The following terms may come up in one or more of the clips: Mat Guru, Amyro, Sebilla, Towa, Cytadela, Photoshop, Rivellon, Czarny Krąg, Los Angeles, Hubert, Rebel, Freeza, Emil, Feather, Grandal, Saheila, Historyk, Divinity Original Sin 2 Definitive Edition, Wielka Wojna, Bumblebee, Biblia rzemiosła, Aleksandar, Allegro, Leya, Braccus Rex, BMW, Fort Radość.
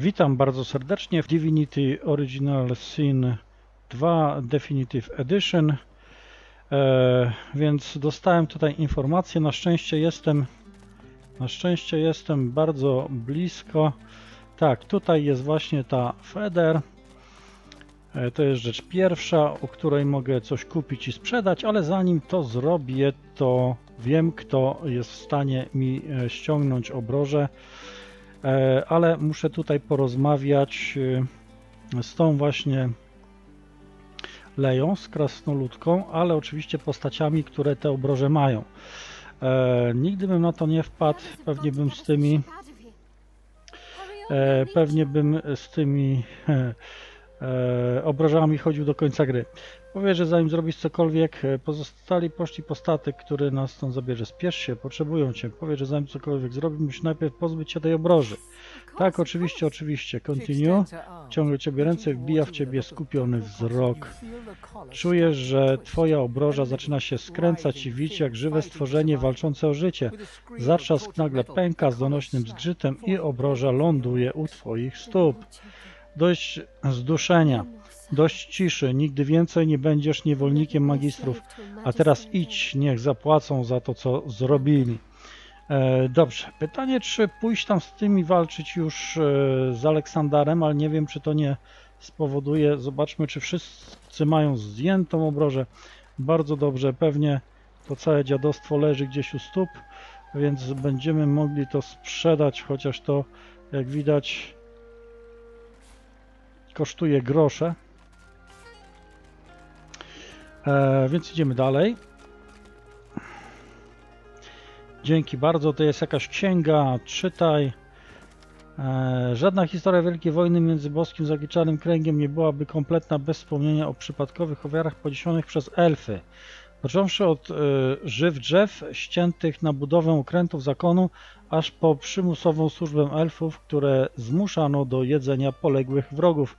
Witam bardzo serdecznie w Divinity Original Sin 2 Definitive Edition. Więc dostałem tutaj informację, na szczęście jestem bardzo blisko. Tak, tutaj jest właśnie ta Feather. To jest rzecz pierwsza, o której mogę coś kupić i sprzedać, ale zanim to zrobię, to wiem, kto jest w stanie mi ściągnąć obroże, ale muszę tutaj porozmawiać z tą właśnie Leją, z krasnoludką, ale oczywiście postaciami, które te obroże mają. Nigdy bym na to nie wpadł, pewnie bym z tymi obrożami chodził do końca gry. Powie, że zanim zrobisz cokolwiek, pozostali poszli po statek, który nas stąd zabierze. Spiesz się, potrzebują cię. Powie, że zanim cokolwiek zrobisz, musisz najpierw pozbyć się tej obroży. Tak, oczywiście. Continue. Ciągle ciebie ręce, wbija w ciebie skupiony wzrok. Czujesz, że twoja obroża zaczyna się skręcać i wić jak żywe stworzenie walczące o życie. Zatrzask nagle pęka z donośnym zgrzytem i obroża ląduje u twoich stóp. Dość zduszenia, dość ciszy, nigdy więcej nie będziesz niewolnikiem magistrów, a teraz idź, niech zapłacą za to, co zrobili. Dobrze, pytanie, czy pójść tam z tymi walczyć już z Aleksandarem, ale nie wiem, czy to nie spowoduje. Zobaczmy, czy wszyscy mają zdjętą obrożę. Bardzo dobrze, pewnie to całe dziadostwo leży gdzieś u stóp, więc będziemy mogli to sprzedać, chociaż to, jak widać, kosztuje grosze, więc idziemy dalej. Dzięki bardzo, to jest jakaś księga, czytaj. Żadna historia Wielkiej Wojny między Boskim a Czarnym Kręgiem nie byłaby kompletna bez wspomnienia o przypadkowych ofiarach poniesionych przez elfy. Począwszy od żyw drzew ściętych na budowę okrętów zakonu, aż po przymusową służbę elfów, które zmuszano do jedzenia poległych wrogów,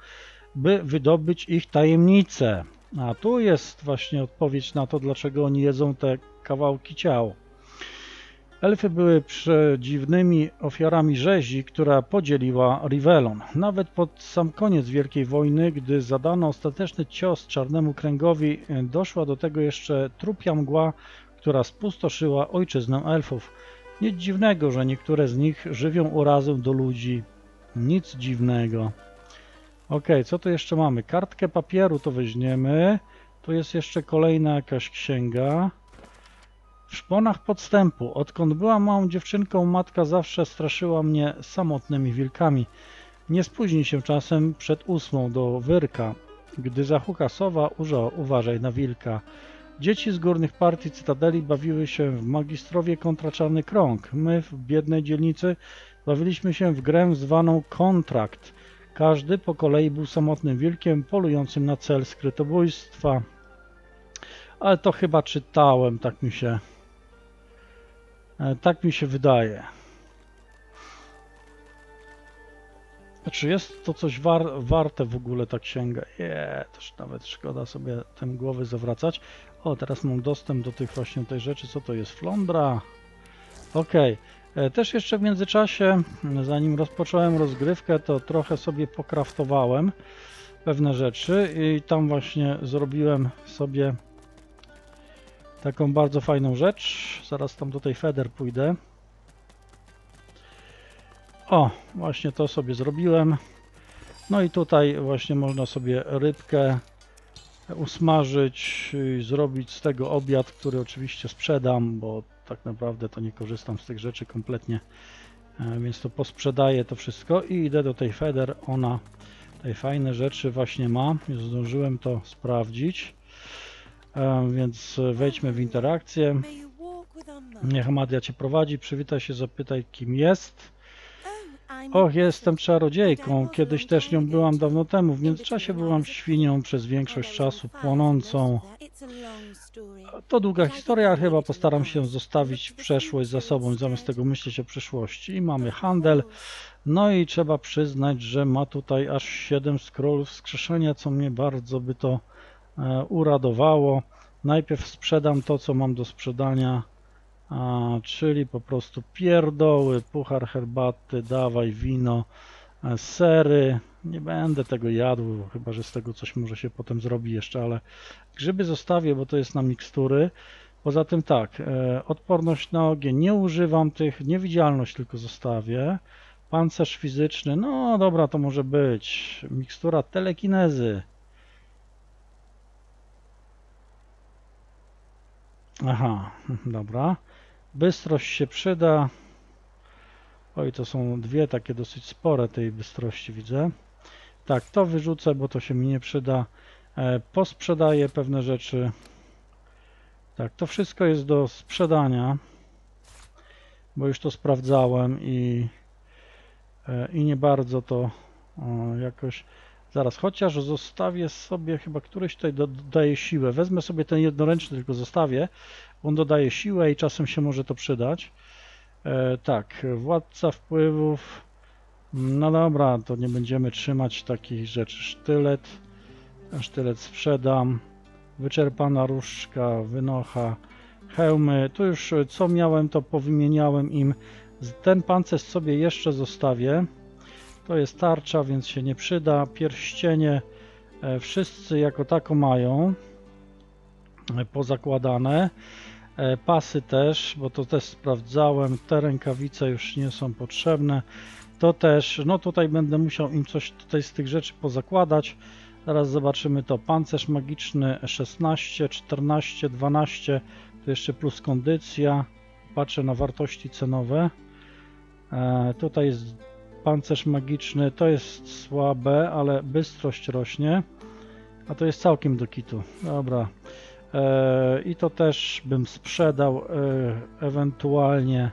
by wydobyć ich tajemnice. A tu jest właśnie odpowiedź na to, dlaczego oni jedzą te kawałki ciał. Elfy były przedziwnymi ofiarami rzezi, która podzieliła Rivellon. Nawet pod sam koniec Wielkiej Wojny, gdy zadano ostateczny cios Czarnemu Kręgowi, doszła do tego jeszcze trupia mgła, która spustoszyła ojczyznę elfów. Nic dziwnego, że niektóre z nich żywią urazę do ludzi. Nic dziwnego. Ok, co tu jeszcze mamy? Kartkę papieru to weźmiemy. Tu jest jeszcze kolejna jakaś księga. W szponach podstępu. Odkąd byłam małą dziewczynką, matka zawsze straszyła mnie samotnymi wilkami. Nie spóźni się czasem przed 8 do wyrka. Gdy zahuka sowa, uważaj na wilka. Dzieci z górnych partii Cytadeli bawiły się w magistrowie kontra Czarny Krąg. My w biednej dzielnicy bawiliśmy się w grę zwaną kontrakt. Każdy po kolei był samotnym wilkiem polującym na cel skrytobójstwa. Ale to chyba czytałem, tak mi się wydaje. Czy jest to coś warte w ogóle ta księga? Też nawet szkoda sobie tym głowy zawracać. O, teraz mam dostęp do tych właśnie tej rzeczy. Co to jest? Flądra. Ok. Też jeszcze w międzyczasie, zanim rozpocząłem rozgrywkę, to trochę sobie pokraftowałem pewne rzeczy i tam właśnie zrobiłem sobie taką bardzo fajną rzecz. Zaraz tam do tej Feather pójdę. O, właśnie to sobie zrobiłem. No i tutaj właśnie można sobie rybkę usmażyć i zrobić z tego obiad, który oczywiście sprzedam, bo tak naprawdę to nie korzystam z tych rzeczy kompletnie, więc to posprzedaję to wszystko i idę do tej Feather. Ona tej fajne rzeczy właśnie ma. Już zdążyłem to sprawdzić. Więc wejdźmy w interakcję. Niech Amadia cię prowadzi. Przywitaj się, zapytaj, kim jest. Och, jestem czarodziejką. Kiedyś też nią byłam dawno temu. W międzyczasie byłam świnią przez większość czasu, płonącą. To długa historia, chyba postaram się zostawić przeszłość za sobą, zamiast tego myśleć o przyszłości. I mamy handel. No i trzeba przyznać, że ma tutaj aż 7 scrollów wskrzeszenia, co mnie bardzo by to uradowało. Najpierw sprzedam to, co mam do sprzedania, czyli po prostu pierdoły, puchar herbaty, dawaj wino, sery. Nie będę tego jadł, chyba że z tego coś może się potem zrobi jeszcze, ale grzyby zostawię, bo to jest na mikstury. Poza tym tak, odporność na ogień, nie używam tych, niewidzialność tylko zostawię. Pancerz fizyczny, no dobra, to może być. Mikstura telekinezy. Aha, dobra. Bystrość się przyda. Oj, to są dwie takie dosyć spore tej bystrości, widzę. Tak, to wyrzucę, bo to się mi nie przyda. Posprzedaję pewne rzeczy. Tak, to wszystko jest do sprzedania, bo już to sprawdzałem i nie bardzo to jakoś... Zaraz, chociaż zostawię sobie, chyba któryś tutaj dodaje siłę. Wezmę sobie ten jednoręczny, tylko zostawię. On dodaje siłę i czasem się może to przydać. Tak, władca wpływów. No dobra, to nie będziemy trzymać takich rzeczy. Sztylet. Sztylet sprzedam. Wyczerpana różdżka, wynocha, hełmy. Tu już co miałem, to powymieniałem im. Ten pancerz sobie jeszcze zostawię. To jest tarcza, więc się nie przyda. Pierścienie wszyscy jako tako mają pozakładane. Pasy też, bo to też sprawdzałem. Te rękawice już nie są potrzebne. To też, no tutaj będę musiał im coś tutaj z tych rzeczy pozakładać. Zaraz zobaczymy to. Pancerz magiczny 16, 14, 12. Tu jeszcze plus kondycja. Patrzę na wartości cenowe. Tutaj jest pancerz magiczny. To jest słabe, ale bystrość rośnie. A to jest całkiem do kitu. Dobra. I to też bym sprzedał ewentualnie,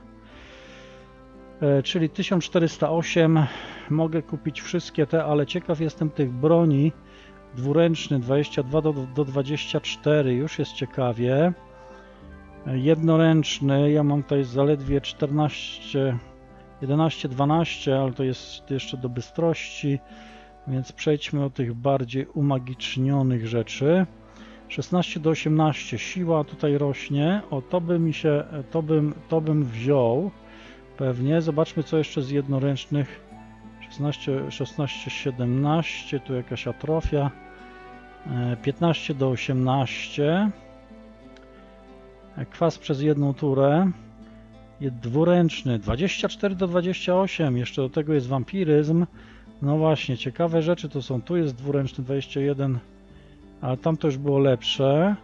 czyli 1408 mogę kupić wszystkie te, ale ciekaw jestem tych broni. Dwuręczny 22 do 24 już jest ciekawie. Jednoręczny, ja mam tutaj zaledwie 14, 11, 12, ale to jest jeszcze do bystrości, więc przejdźmy do tych bardziej umagicznionych rzeczy. 16 do 18, siła tutaj rośnie, o to by mi się, to bym wziął pewnie. Zobaczmy co jeszcze z jednoręcznych. 16, 17, tu jakaś atrofia. 15 do 18, kwas przez jedną turę. Dwuręczny 24 do 28, jeszcze do tego jest wampiryzm. No właśnie, ciekawe rzeczy to są, tu jest dwuręczny 21, ale tam to już było lepsze.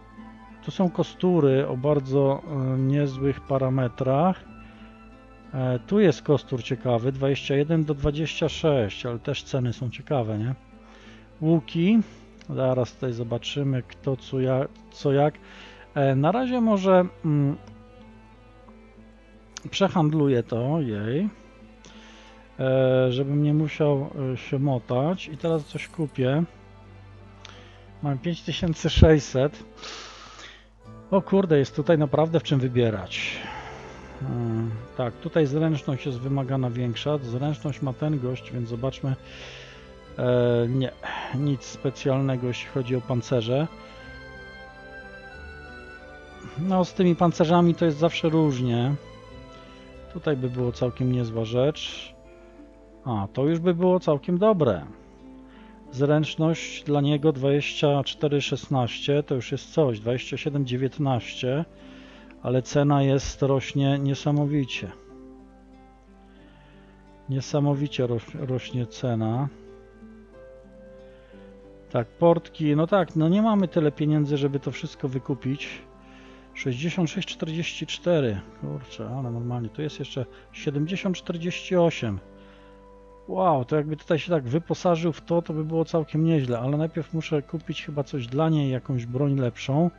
Tu są kostury o bardzo niezłych parametrach. Tu jest kostur ciekawy, 21 do 26, ale też ceny są ciekawe, nie? Łuki, zaraz tutaj zobaczymy kto co jak. Na razie może przehandluję to jej, żebym nie musiał się motać. I teraz coś kupię. Mam 5600. O kurde, jest tutaj naprawdę w czym wybierać. Tak, tutaj zręczność jest wymagana większa. Zręczność ma ten gość, więc zobaczmy. Nie, nic specjalnego jeśli chodzi o pancerze. No z tymi pancerzami to jest zawsze różnie. Tutaj by było całkiem niezła rzecz. A, to już by było całkiem dobre. Zręczność dla niego 24,16, to już jest coś, 27,19, ale cena jest, rośnie niesamowicie. Niesamowicie rośnie cena. Tak, portki, no tak, no nie mamy tyle pieniędzy, żeby to wszystko wykupić. 66,44, kurczę, ale normalnie, tu jest jeszcze 70,48. Wow, to jakby tutaj się tak wyposażył w to, to by było całkiem nieźle, ale najpierw muszę kupić chyba coś dla niej, jakąś broń lepszą,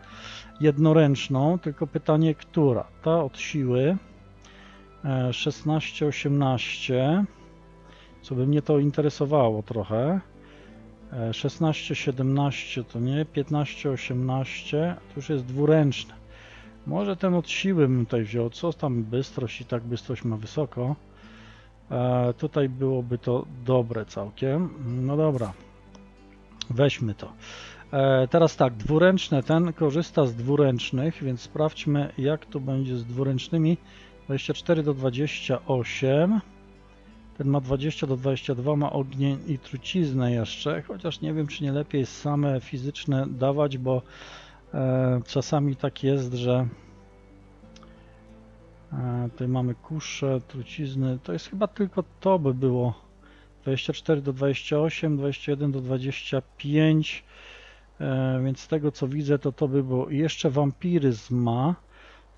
jednoręczną, tylko pytanie, która? Ta od siły, 16-18, co by mnie to interesowało trochę, 16-17 to nie, 15-18, to już jest dwuręczny, może ten od siły bym tutaj wziął, co tam bystrość i tak bystrość ma wysoko. Tutaj byłoby to dobre całkiem. No dobra, weźmy to. Teraz tak, dwuręczne, ten korzysta z dwuręcznych, więc sprawdźmy jak to będzie z dwuręcznymi. 24 do 28, Ten ma 20 do 22, ma ogień i truciznę jeszcze, chociaż nie wiem, czy nie lepiej same fizyczne dawać, bo czasami tak jest, że tutaj mamy kusze, trucizny, to jest chyba tylko to by było 24 do 28, 21 do 25, więc z tego co widzę to by było. I jeszcze wampiryzm ma,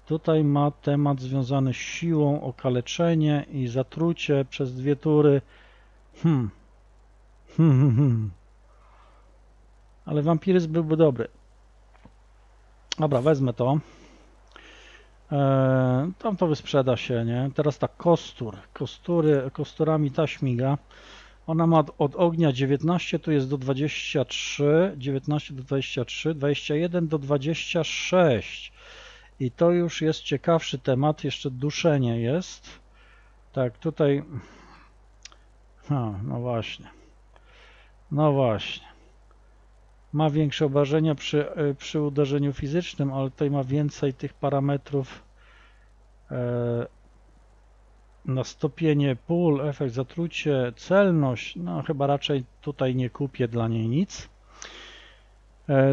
tutaj ma temat związany z siłą, okaleczenie i zatrucie przez 2 tury. Ale wampiryzm byłby dobry. Dobra, wezmę to. Tam to wysprzeda się, nie? Teraz tak, kostur. Kosturami ta śmiga. Ona ma od ognia 19, tu jest do 23, 19 do 23, 21 do 26. I to już jest ciekawszy temat, jeszcze duszenie jest. Tak, tutaj... no właśnie. Ma większe obrażenia przy uderzeniu fizycznym, ale tutaj ma więcej tych parametrów na stopienie pól, efekt zatrucie, celność. No chyba raczej tutaj nie kupię dla niej nic.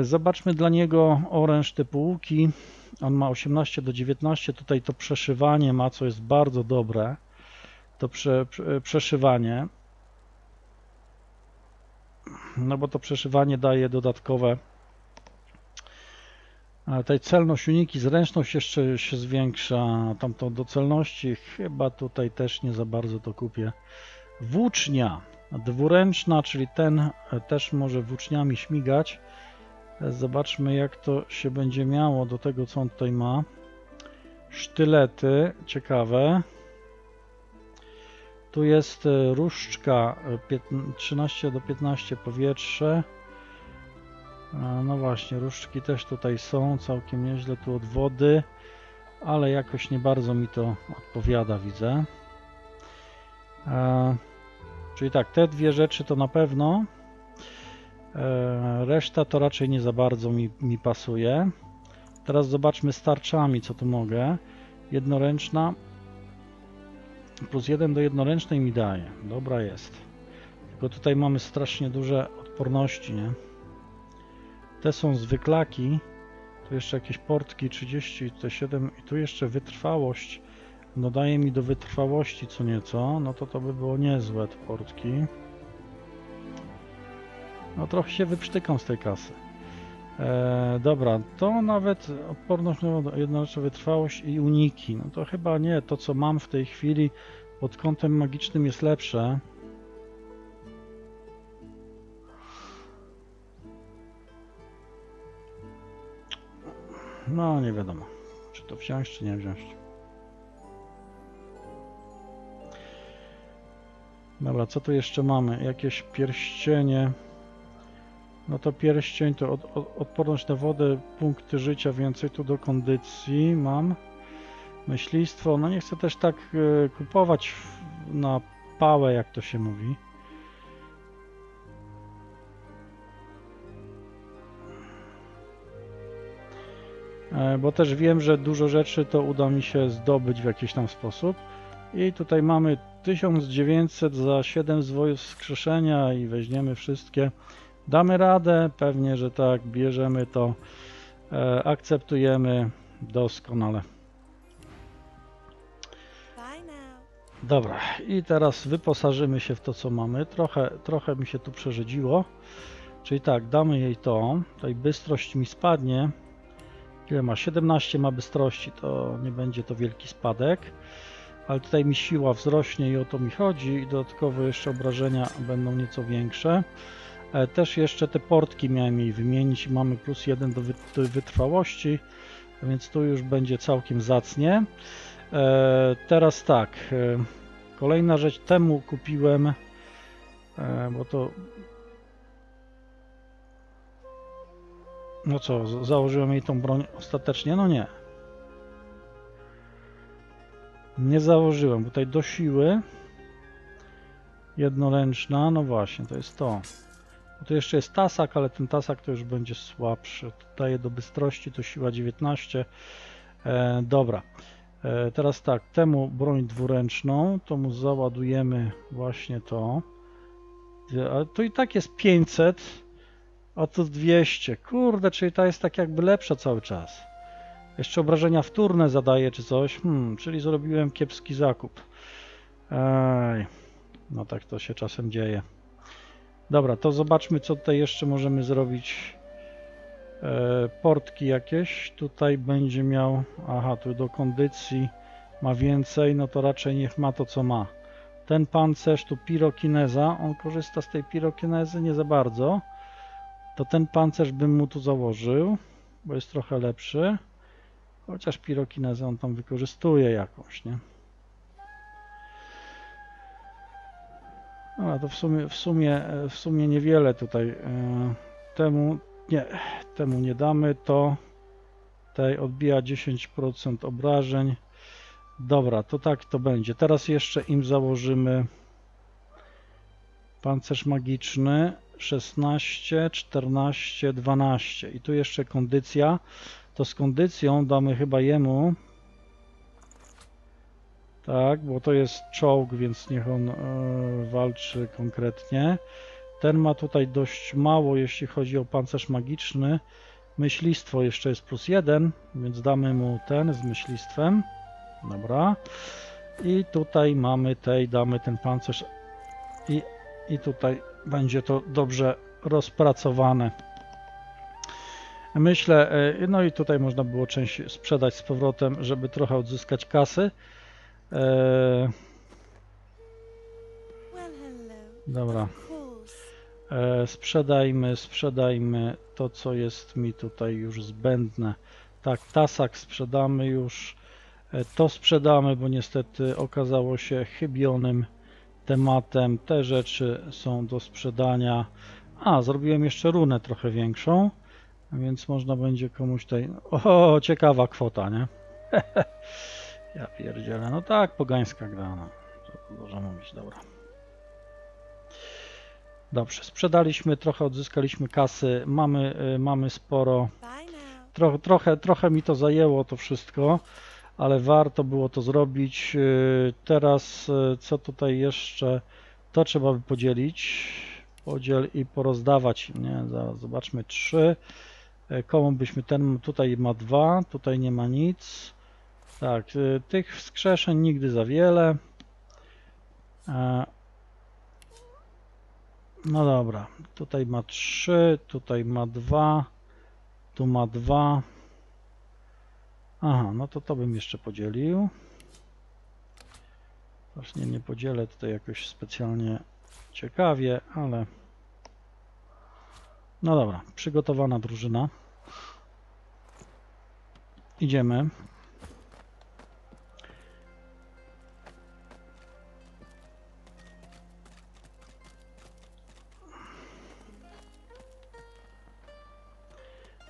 Zobaczmy dla niego oręż typu łuki. On ma 18 do 19. Tutaj to przeszywanie ma, co jest bardzo dobre. To przeszywanie. No bo to przeszywanie daje dodatkowe. Tutaj celność uniki, zręczność jeszcze się zwiększa. Tamto do celności chyba tutaj też nie za bardzo to kupię. Włócznia dwuręczna, czyli ten też może włóczniami śmigać. Zobaczmy jak to się będzie miało do tego co on tutaj ma. Sztylety, ciekawe. Tu jest różdżka 13 do 15 powietrze. No właśnie, różdżki też tutaj są, całkiem nieźle tu od wody, ale jakoś nie bardzo mi to odpowiada, widzę. Czyli tak, te dwie rzeczy to na pewno. Reszta to raczej nie za bardzo mi pasuje. Teraz zobaczmy z tarczami, co tu mogę. Jednoręczna. Plus 1 do jednoręcznej mi daje. Dobra jest. Tylko tutaj mamy strasznie duże odporności, nie? Te są zwyklaki. Tu jeszcze jakieś portki 30, te 7 i tu jeszcze wytrwałość. No daje mi do wytrwałości co nieco. No to by było niezłe te portki. No trochę się wyprztykam z tej kasy. Dobra, to nawet odporność, jednocześnie wytrwałość i uniki. No to chyba nie, to co mam w tej chwili pod kątem magicznym jest lepsze. No nie wiadomo, czy to wziąć, czy nie wziąć. Dobra, co tu jeszcze mamy? Jakieś pierścienie. No to pierścień to odporność na wodę, punkty życia, więcej tu do kondycji mam. Myślistwo, no nie chcę też tak kupować na pałę, jak to się mówi. Bo też wiem, że dużo rzeczy to uda mi się zdobyć w jakiś tam sposób. I tutaj mamy 1900 za 7 zwojów wskrzeszenia i weźmiemy wszystkie. Damy radę, pewnie, że tak, bierzemy to, akceptujemy, doskonale. Dobra, i teraz wyposażymy się w to, co mamy. Trochę mi się tu przerzedziło. Czyli tak, damy jej to, tutaj bystrość mi spadnie. Ile ma? 17 ma bystrości, to nie będzie to wielki spadek. Ale tutaj mi siła wzrośnie i o to mi chodzi. I dodatkowo jeszcze obrażenia będą nieco większe. Też jeszcze te portki miałem jej wymienić. Mamy plus 1 do wytrwałości, więc tu już będzie całkiem zacnie. Teraz tak, kolejna rzecz, temu kupiłem, bo to... No co, założyłem jej tą broń ostatecznie? No nie. Nie założyłem, bo tutaj do siły jednoręczna, no właśnie, to jest to. Tu jeszcze jest tasak, ale ten tasak to już będzie słabszy. Daje do bystrości, to siła 19. Dobra. Teraz tak, temu broń dwuręczną, to mu załadujemy właśnie to. To i tak jest 500, a to 200. Kurde, czyli ta jest tak jakby lepsza cały czas. Jeszcze obrażenia wtórne zadaje czy coś. Czyli zrobiłem kiepski zakup. Ej, no tak to się czasem dzieje. Dobra, to zobaczmy, co tutaj jeszcze możemy zrobić. Portki jakieś. Tutaj będzie miał... Aha, tu do kondycji ma więcej. No to raczej niech ma to, co ma. Ten pancerz, tu pirokineza. On korzysta z tej pirokinezy nie za bardzo. To ten pancerz bym mu tu założył, bo jest trochę lepszy. Chociaż pirokinezę on tam wykorzystuje jakąś, nie? No to w sumie niewiele tutaj. Temu nie damy, to tej odbija 10% obrażeń. Dobra, to tak to będzie. Teraz jeszcze im założymy pancerz magiczny 16, 14, 12 i tu jeszcze kondycja. To z kondycją damy chyba jemu, tak, bo to jest czołg, więc niech on walczy konkretnie. Ten ma tutaj dość mało, jeśli chodzi o pancerz magiczny. Myślistwo jeszcze jest +1, więc damy mu ten z myślistwem. Dobra. I tutaj mamy tej, damy ten pancerz i tutaj będzie to dobrze rozpracowane. Myślę, no i tutaj można było część sprzedać z powrotem, żeby trochę odzyskać kasy. Dobra. Sprzedajmy to, co jest mi tutaj już zbędne. Tak, tasak sprzedamy już. To sprzedamy, bo niestety okazało się chybionym tematem. Te rzeczy są do sprzedania. A, zrobiłem jeszcze runę trochę większą. Więc można będzie komuś tej... O, ciekawa kwota, nie? Ja pierdzielę. No tak, pogańska gra. No. Dużo mówić, dobra. Dobrze, sprzedaliśmy trochę, odzyskaliśmy kasy. Mamy sporo. Trochę mi to zajęło to wszystko, ale warto było to zrobić. Teraz co tutaj jeszcze? To trzeba by podzielić. Podziel i porozdawać. Nie, zaraz zobaczmy. 3. Komu byśmy ten... Tutaj ma 2, tutaj nie ma nic. Tak, tych wskrzeszeń nigdy za wiele. No dobra, tutaj ma 3, tutaj ma 2, tu ma 2. Aha, no to bym jeszcze podzielił. Właśnie nie podzielę tutaj jakoś specjalnie ciekawie, ale... No dobra, przygotowana drużyna. Idziemy.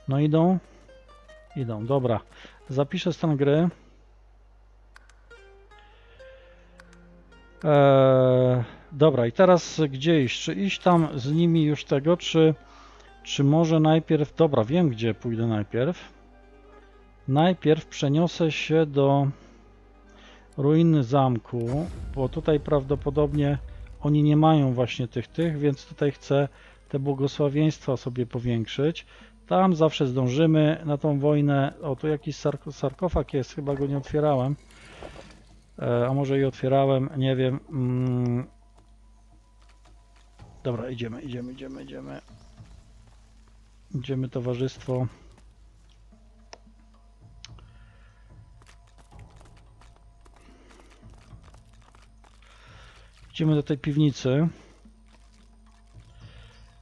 No idą? Idą, dobra. Zapiszę stan gry. Dobra, i teraz gdzie iść? Czy iść tam z nimi już tego, czy może najpierw... Dobra, wiem gdzie pójdę najpierw. Najpierw przeniosę się do ruiny zamku, bo tutaj prawdopodobnie oni nie mają właśnie tych, więc tutaj chcę te błogosławieństwa sobie powiększyć. Tam zawsze zdążymy na tą wojnę. O, tu jakiś sarkofag jest, chyba go nie otwierałem. A może i otwierałem, nie wiem. Dobra, idziemy. Idziemy, towarzystwo. Idziemy do tej piwnicy.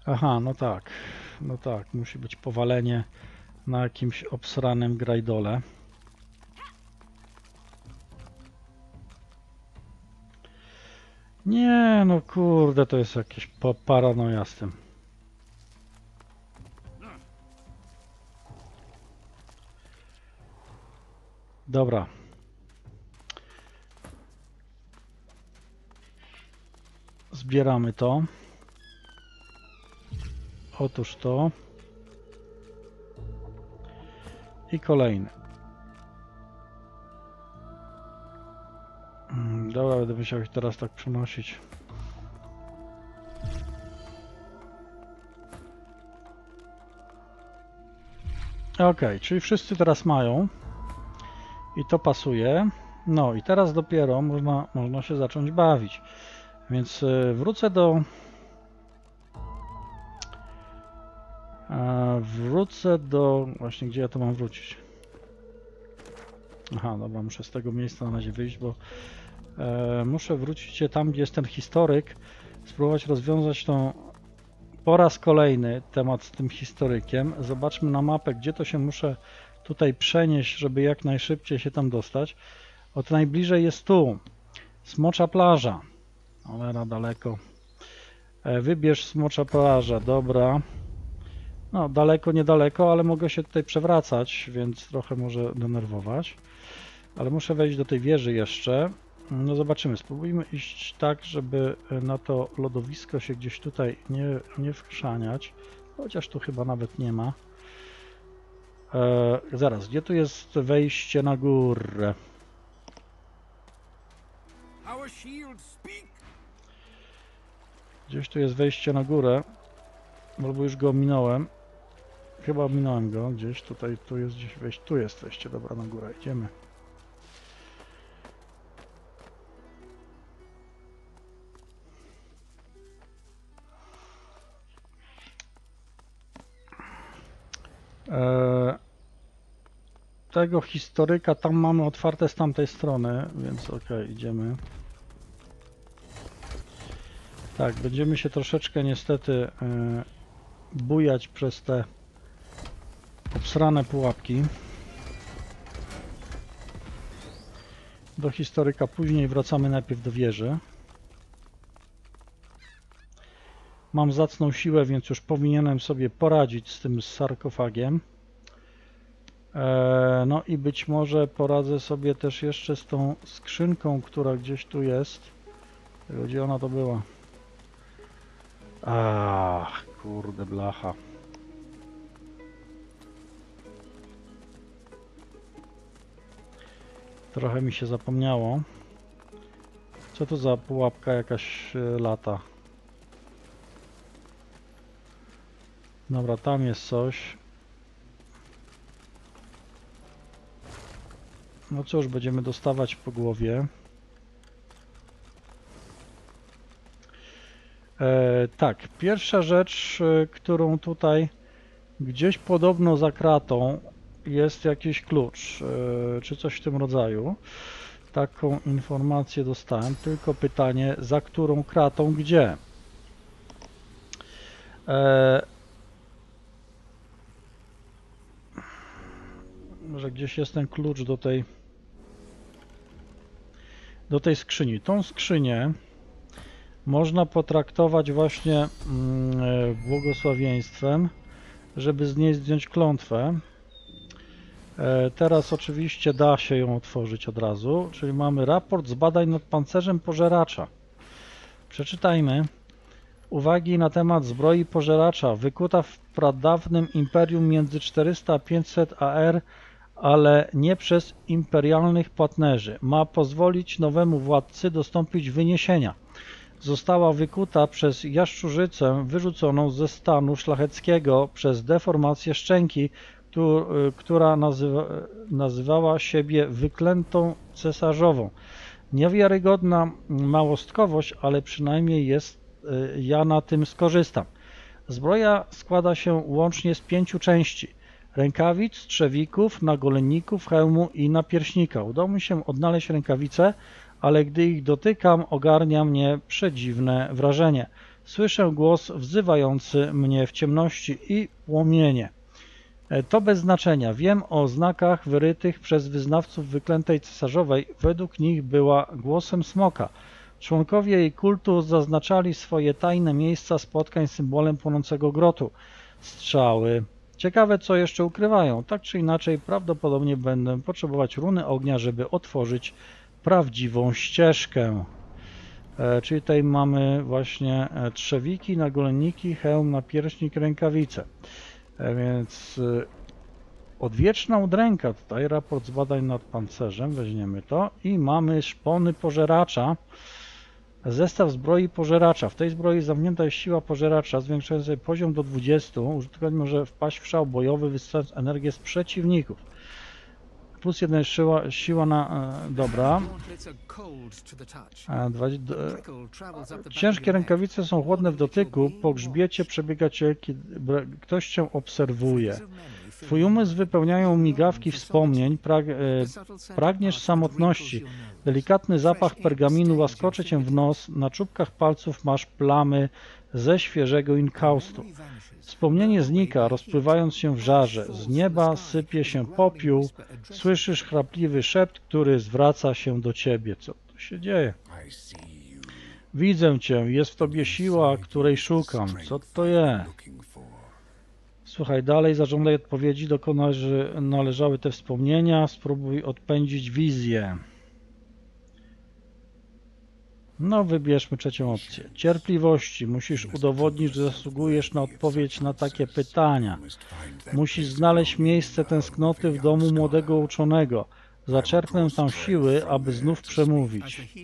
Aha, no tak. No tak, musi być powalenie na jakimś obsranym grajdole. Nie, no kurde, to jest jakieś paranoja z tym. Dobra. Zbieramy to. Otóż to. I kolejny. Dobra, będę musiał ich teraz tak przenosić. Okej, czyli wszyscy teraz mają. I to pasuje. No i teraz dopiero można się zacząć bawić. Więc wrócę do... Właśnie gdzie ja to mam wrócić? Aha, dobra, muszę z tego miejsca na razie wyjść, bo muszę wrócić się tam, gdzie jest ten historyk, spróbować rozwiązać tą po raz kolejny temat z tym historykiem. Zobaczmy na mapę, gdzie to się muszę tutaj przenieść, żeby jak najszybciej się tam dostać. Od najbliżej jest tu, Smocza Plaża, ale na daleko. Wybierz Smocza Plaża, dobra. No, daleko, niedaleko, ale mogę się tutaj przewracać, więc trochę może denerwować. Ale muszę wejść do tej wieży jeszcze. No zobaczymy, spróbujmy iść tak, żeby na to lodowisko się gdzieś tutaj nie wkrzaniać. Chociaż tu chyba nawet nie ma. Zaraz, gdzie tu jest wejście na górę? Gdzieś tu jest wejście na górę. Albo już go minąłem. Chyba minąłem go gdzieś, tutaj, tu jest gdzieś wejście, tu jest wejście, dobra, na górę, idziemy. Tego historyka tam mamy otwarte z tamtej strony, więc okej, idziemy. Tak, będziemy się troszeczkę niestety bujać przez te obsrane pułapki. Do historyka później, wracamy najpierw do wieży. Mam zacną siłę, więc już powinienem sobie poradzić z tym sarkofagiem. No i być może poradzę sobie też jeszcze z tą skrzynką, która gdzieś tu jest. Gdzie ona to była? Ach, kurde blacha. Trochę mi się zapomniało. Co to za pułapka jakaś lata? Dobra, tam jest coś. No cóż, będziemy dostawać po głowie. Tak, pierwsza rzecz, którą tutaj gdzieś podobno za kratą jest jakiś klucz, czy coś w tym rodzaju. Taką informację dostałem, tylko pytanie, za którą kratą, gdzie? Może gdzieś jest ten klucz do tej skrzyni. Tą skrzynię można potraktować właśnie błogosławieństwem, żeby z niej zdjąć klątwę. Teraz oczywiście da się ją otworzyć od razu, czyli mamy raport z badań nad pancerzem pożeracza. Przeczytajmy. Uwagi na temat zbroi pożeracza, wykuta w pradawnym imperium między 400 a 500 AR, ale nie przez imperialnych partnerzy. Ma pozwolić nowemu władcy dostąpić wyniesienia. Została wykuta przez jaszczurzycę wyrzuconą ze stanu szlacheckiego przez deformację szczęki, która nazywała siebie wyklętą cesarzową. Niewiarygodna małostkowość, ale przynajmniej ja na tym skorzystam. Zbroja składa się łącznie z 5 części. Rękawic, strzewików, nagolenników, hełmu i napierśnika. Udało mi się odnaleźć rękawice, ale gdy ich dotykam, ogarnia mnie przedziwne wrażenie. Słyszę głos wzywający mnie w ciemności i płomienie. To bez znaczenia. Wiem o znakach wyrytych przez wyznawców wyklętej cesarzowej. Według nich była głosem smoka. Członkowie jej kultu zaznaczali swoje tajne miejsca spotkań symbolem płonącego grotu. Strzały. Ciekawe, co jeszcze ukrywają. Tak czy inaczej, prawdopodobnie będę potrzebować runy ognia, żeby otworzyć prawdziwą ścieżkę. Czyli tutaj mamy właśnie trzewiki, nagolenniki, hełm, napierśnik, rękawice. Więc Odwieczna udręka, tutaj raport z badań nad pancerzem, weźmiemy to i mamy szpony pożeracza, zestaw zbroi pożeracza. W tej zbroi zamknięta jest siła pożeracza, zwiększając sobie poziom do 20, użytkownik może wpaść w szał bojowy, wystrzelając energię z przeciwników. Plus jedna jest siła na... dobra. Ciężkie rękawice są chłodne w dotyku, po grzbiecie przebiega cię, kiedy ktoś cię obserwuje. Twój umysł wypełniają migawki wspomnień, pragniesz samotności. Delikatny zapach pergaminu łaskocze cię w nos, na czubkach palców masz plamy ze świeżego inkaustu. Wspomnienie znika, rozpływając się w żarze. Z nieba sypie się popiół, słyszysz chrapliwy szept, który zwraca się do ciebie. Co tu się dzieje? Widzę cię, jest w tobie siła, której szukam. Co to jest? Słuchaj dalej, zażądaj odpowiedzi, dokąd należały te wspomnienia. Spróbuj odpędzić wizję. No, wybierzmy trzecią opcję. Cierpliwości. Musisz udowodnić, że zasługujesz na odpowiedź na takie pytania. Musisz znaleźć miejsce tęsknoty w domu młodego uczonego. Zaczerpnę tam siły, aby znów przemówić.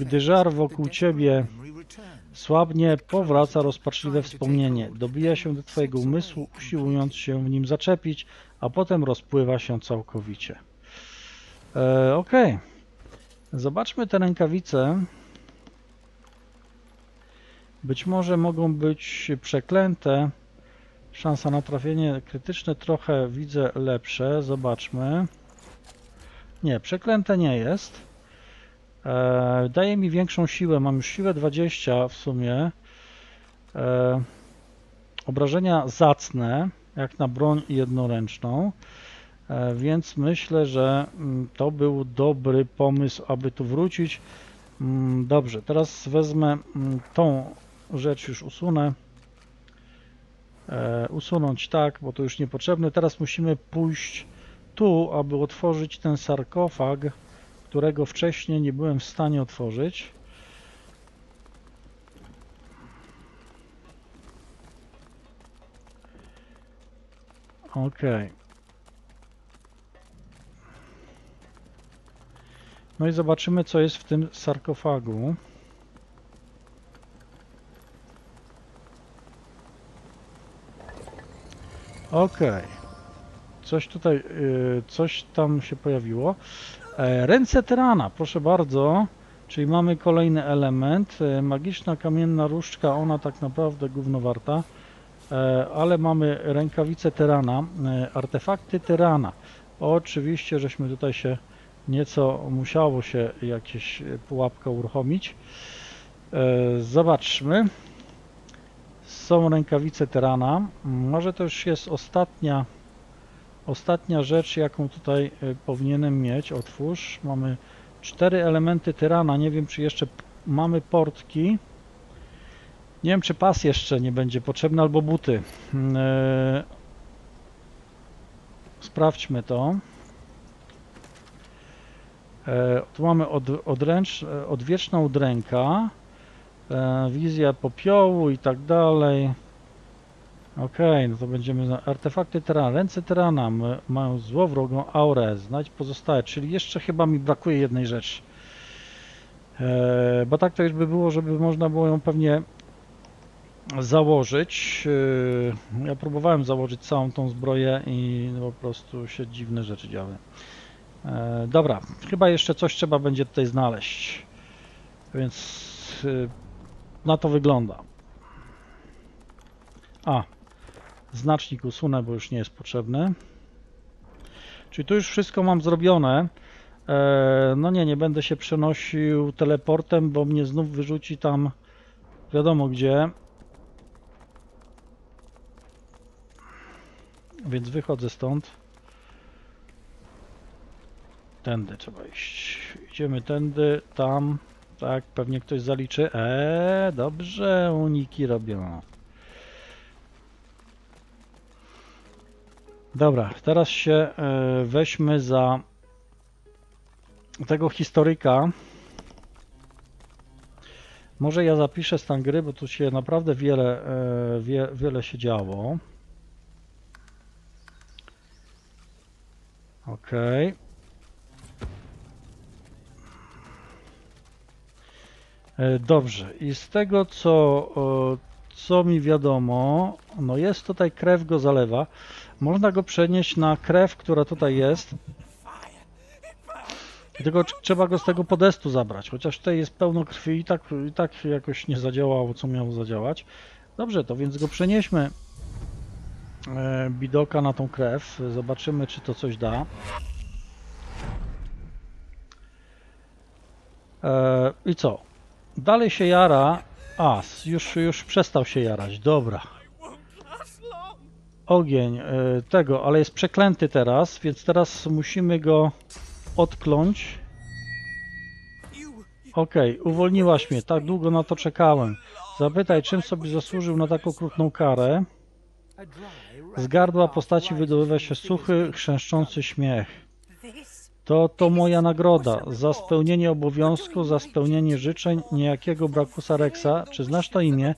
Gdy żar wokół ciebie słabnie, powraca rozpaczliwe wspomnienie. Dobija się do twojego umysłu, usiłując się w nim zaczepić, a potem rozpływa się całkowicie. Okej. Zobaczmy te rękawice. Być może mogą być przeklęte. Szansa na trafienie krytyczne trochę widzę lepsze. Zobaczmy. Nie, przeklęte nie jest. Daje mi większą siłę. Mam już siłę 20 w sumie. Obrażenia zacne, jak na broń jednoręczną. Więc myślę, że to był dobry pomysł, aby tu wrócić. Dobrze, teraz wezmę tą rzecz, już usunę. Usunąć tak, bo to już niepotrzebne. Teraz musimy pójść tu, aby otworzyć ten sarkofag, którego wcześniej nie byłem w stanie otworzyć. Ok. No i zobaczymy, co jest w tym sarkofagu. Ok. Coś tutaj, coś tam się pojawiło. Ręce tyrana, proszę bardzo. Czyli mamy kolejny element. Magiczna kamienna różdżka, ona tak naprawdę gównowarta. Ale mamy rękawice tyrana, artefakty tyrana. Oczywiście, żeśmy tutaj się nieco musiało się jakieś pułapka uruchomić. Zobaczmy. Są rękawice tyrana. Może to już jest ostatnia rzecz, jaką tutaj powinienem mieć. Otwórz. Mamy 4 elementy tyrana. Nie wiem, czy jeszcze mamy portki. Nie wiem, czy pas jeszcze nie będzie potrzebny, albo buty. Sprawdźmy to. Tu mamy odwieczną udręka, wizja popiołu i tak dalej. Okej, no to będziemy... Artefakty tyrana, ręce tyrana mają złowrogą aurę, znajdź pozostałe, czyli jeszcze chyba mi brakuje jednej rzeczy. Bo tak to już by było, żeby można było ją pewnie założyć. Ja próbowałem założyć całą tą zbroję i po prostu się dziwne rzeczy działy. Dobra, chyba jeszcze coś trzeba będzie tutaj znaleźć, więc na to wygląda. Znacznik usunę, bo już nie jest potrzebny. Czyli tu już wszystko mam zrobione. No nie będę się przenosił teleportem, bo mnie znów wyrzuci tam wiadomo gdzie. Więc wychodzę stąd. Tędy trzeba iść. Idziemy tędy, tam. Tak, pewnie ktoś zaliczy. Dobrze, uniki robią. Dobra, teraz się weźmy za tego historyka. Może ja zapiszę stan gry, bo tu się naprawdę wiele się działo. Okej. Dobrze. I z tego, co mi wiadomo, no jest tutaj krew go zalewa. Można go przenieść na krew, która tutaj jest. Tylko trzeba go z tego podestu zabrać, chociaż tutaj jest pełno krwi i tak jakoś nie zadziałało, co miało zadziałać. Dobrze, to więc go przenieśmy Bidoka na tą krew. Zobaczymy, czy to coś da. I co? Dalej się jara. A, już przestał się jarać. Dobra. Ogień tego, ale jest przeklęty teraz, więc teraz musimy go odkląć. Okej, uwolniłaś mnie. Tak długo na to czekałem. Zapytaj, czym sobie zasłużył na tak okrutną karę. Z gardła postaci wydobywa się suchy, chrzęszczący śmiech. To moja nagroda za spełnienie obowiązku, za spełnienie życzeń niejakiego Braccusa Rexa. Czy znasz to imię?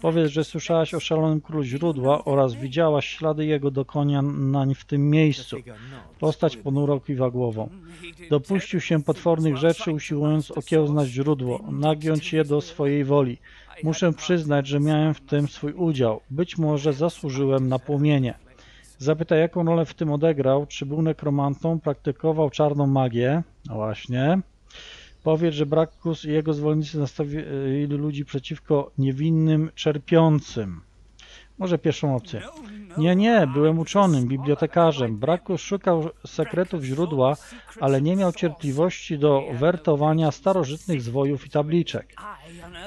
Powiedz, że słyszałaś o szalonym królu źródła oraz widziałaś ślady jego dokonań w tym miejscu. Postać ponuro kiwa głową. Dopuścił się potwornych rzeczy, usiłując okiełznać źródło, nagiąć je do swojej woli. Muszę przyznać, że miałem w tym swój udział. Być może zasłużyłem na płomienie. Zapytaj, jaką rolę w tym odegrał, czy był nekromantą, praktykował czarną magię. No właśnie. Powiedz, że Braccus i jego zwolennicy nastawili ludzi przeciwko niewinnym czerpiącym. Może pierwszą opcję. Nie, byłem uczonym, bibliotekarzem. Braccus szukał sekretów źródła, ale nie miał cierpliwości do wertowania starożytnych zwojów i tabliczek.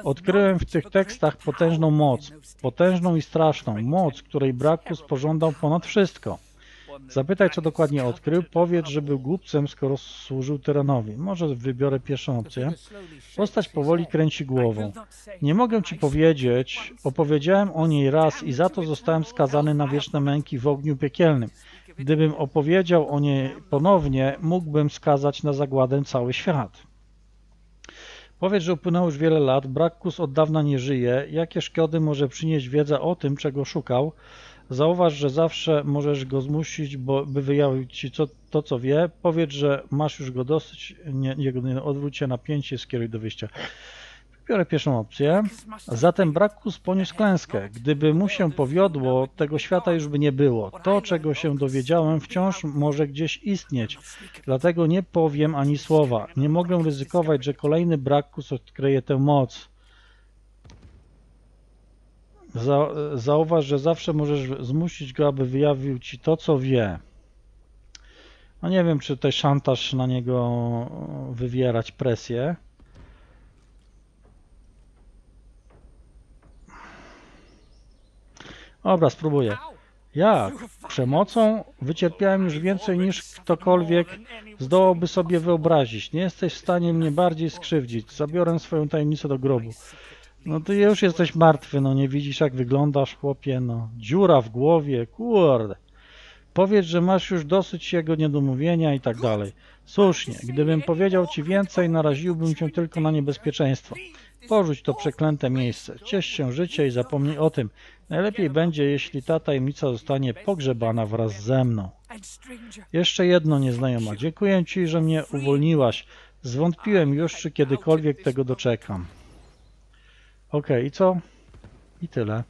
Odkryłem w tych tekstach potężną moc, potężną i straszną, moc, której Braccus pożądał ponad wszystko. Zapytaj, co dokładnie odkrył. Powiedz, że był głupcem, skoro służył tyranowi. Może wybiorę pierwszą opcję. Postać powoli kręci głową. Nie mogę ci powiedzieć. Opowiedziałem o niej raz i za to zostałem skazany na wieczne męki w ogniu piekielnym. Gdybym opowiedział o niej ponownie, mógłbym skazać na zagładę cały świat. Powiedz, że upłynęło już wiele lat. Braccus od dawna nie żyje. Jakie szkody może przynieść wiedza o tym, czego szukał? Zauważ, że zawsze możesz go zmusić, by wyjawił ci co wie. Powiedz, że masz już go dosyć, nie odwróć się, napięcie, skieruj do wyjścia. Biorę pierwszą opcję. Zatem Braccus poniósł klęskę. Gdyby mu się powiodło, tego świata już by nie było. To, czego się dowiedziałem, wciąż może gdzieś istnieć. Dlatego nie powiem ani słowa. Nie mogę ryzykować, że kolejny Braccus odkryje tę moc. Zauważ, że zawsze możesz zmusić go, aby wyjawił ci to, co wie. No nie wiem, czy tutaj szantaż na niego wywierać presję. Dobra, spróbuję. Jak? Przemocą? Wycierpiałem już więcej niż ktokolwiek zdołałby sobie wyobrazić. Nie jesteś w stanie mnie bardziej skrzywdzić. Zabiorę swoją tajemnicę do grobu. No ty już jesteś martwy, no nie widzisz, jak wyglądasz, chłopie, no. Dziura w głowie, kurde. Powiedz, że masz już dosyć jego niedomówienia i tak dalej. Słusznie, gdybym powiedział ci więcej, naraziłbym cię tylko na niebezpieczeństwo. Porzuć to przeklęte miejsce. Ciesz się życie i zapomnij o tym. Najlepiej będzie, jeśli ta tajemnica zostanie pogrzebana wraz ze mną. Jeszcze jedno, nieznajoma. Dziękuję ci, że mnie uwolniłaś. Zwątpiłem już, czy kiedykolwiek tego doczekam. Okej, i co? I tyle.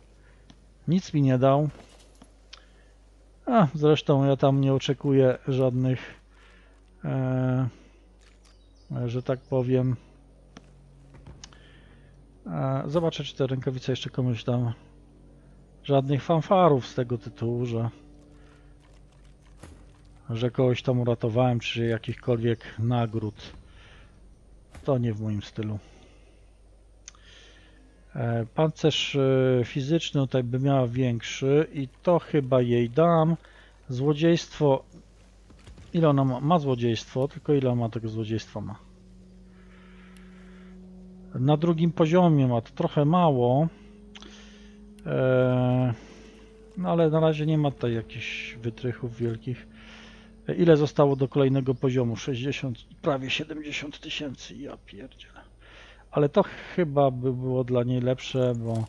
Nic mi nie dał. A, zresztą ja tam nie oczekuję żadnych, że tak powiem. Zobaczę, czy te rękawice jeszcze komuś dam. Żadnych fanfarów z tego tytułu, że kogoś tam uratowałem, czy jakichkolwiek nagród. To nie w moim stylu. Pancerz fizyczny tutaj by miała większy i to chyba jej dam. Złodziejstwo. Ile ona ma? Ma złodziejstwo, tylko ile ma tego złodziejstwa ma? Na drugim poziomie ma to trochę mało. No ale na razie nie ma tutaj jakichś wytrychów wielkich. Ile zostało do kolejnego poziomu? 60, prawie 70 tysięcy. Ja pierdzielę. Ale to chyba by było dla niej lepsze, bo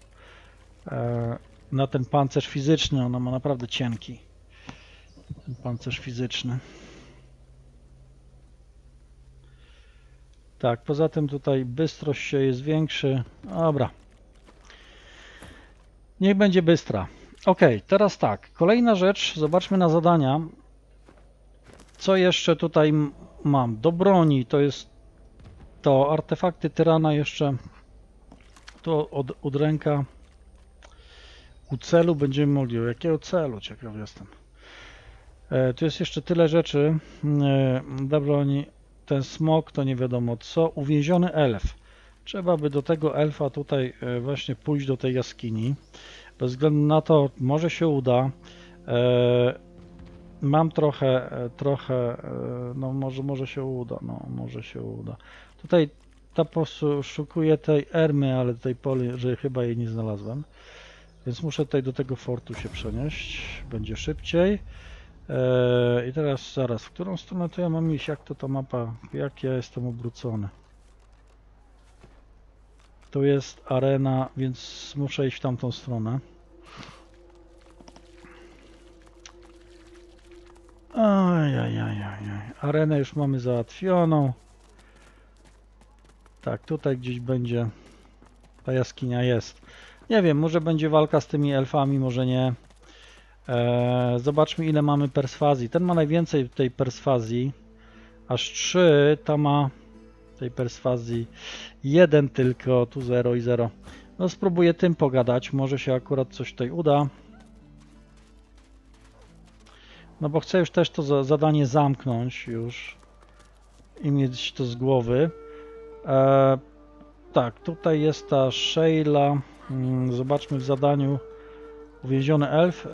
na ten pancerz fizyczny, ona ma naprawdę cienki ten pancerz fizyczny. Tak, poza tym tutaj bystrość się jest większy. Dobra. Niech będzie bystra. Ok, teraz tak. Kolejna rzecz. Zobaczmy na zadania. Co jeszcze tutaj mam? Do broni to jest to. Artefakty tyrana jeszcze. To od ręka. U celu będziemy mogli. O jakiego celu? Ciekaw jestem. Tu jest jeszcze tyle rzeczy. Do broni. Ten smok to nie wiadomo co. Uwięziony elf. Trzeba by do tego elfa tutaj właśnie pójść do tej jaskini. Bez względu na to może się uda. Mam trochę no może się uda. No może się uda. Tutaj ta poszukuję tej Ermy, ale tej poli, że chyba jej nie znalazłem. Więc muszę tutaj do tego fortu się przenieść. Będzie szybciej. I teraz zaraz, w którą stronę to ja mam iść? Jak to ta mapa? Jak ja jestem obrócony? To jest arena, więc muszę iść w tamtą stronę. Ajajajaj. Arenę już mamy załatwioną. Tak, tutaj gdzieś będzie. Ta jaskinia jest. Nie wiem, może będzie walka z tymi elfami, może nie. Zobaczmy ile mamy perswazji. Ten ma najwięcej tej perswazji. Aż 3. Ta ma tej perswazji 1 tylko. Tu 0 i 0. No spróbuję tym pogadać. Może się akurat coś tutaj uda. No bo chcę już też to zadanie zamknąć już. I mieć to z głowy. Tak, tutaj jest ta Saheila. Zobaczmy w zadaniu. Uwięziony elf.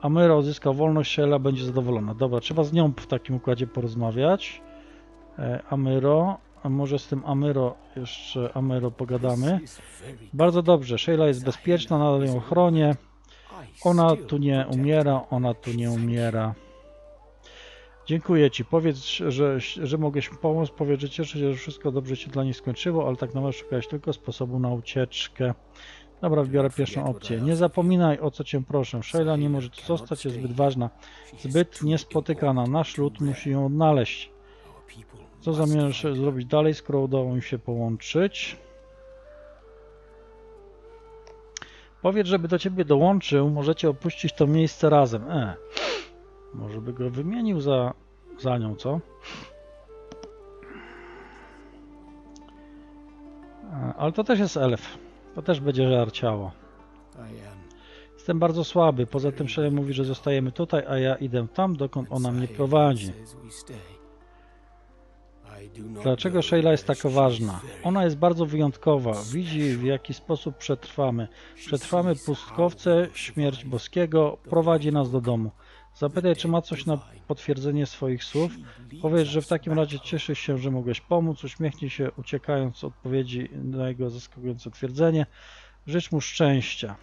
Amyro odzyskał wolność, Saheila będzie zadowolona. Dobra, trzeba z nią w takim układzie porozmawiać. Amyro, a może z tym Amyro jeszcze pogadamy. Bardzo dobrze, Saheila jest bezpieczna, nadal ją chronię. Ona tu nie umiera, Dziękuję Ci, powiedz, że mogłeś mi pomóc, powiedz, że cieszę się, że wszystko dobrze się dla niej skończyło, ale tak naprawdę szukałeś tylko sposobu na ucieczkę. Dobra, wybiorę pierwszą opcję. Nie zapominaj, o co Cię proszę. Saheila nie może tu zostać, jest zbyt ważna. Zbyt niespotykana. Nasz lud musi ją odnaleźć. Co zamierzasz zrobić dalej, skoro udało mi się połączyć? Powiedz, żeby do Ciebie dołączył, możecie opuścić to miejsce razem. Może by go wymienił za nią, co? Ale to też jest elf. To też będzie żarciało. Jestem bardzo słaby. Poza tym Saheila mówi, że zostajemy tutaj, a ja idę tam, dokąd ona mnie prowadzi. Dlaczego Saheila jest taka ważna? Ona jest bardzo wyjątkowa. Widzi, w jaki sposób przetrwamy. Przetrwamy pustkowce, śmierć boskiego, prowadzi nas do domu. Zapytaj, czy ma coś na potwierdzenie swoich słów. Powiedz, że w takim razie cieszy się, że mogłeś pomóc. Uśmiechnij się, uciekając z odpowiedzi na jego zaskakujące twierdzenie. Życz mu szczęścia.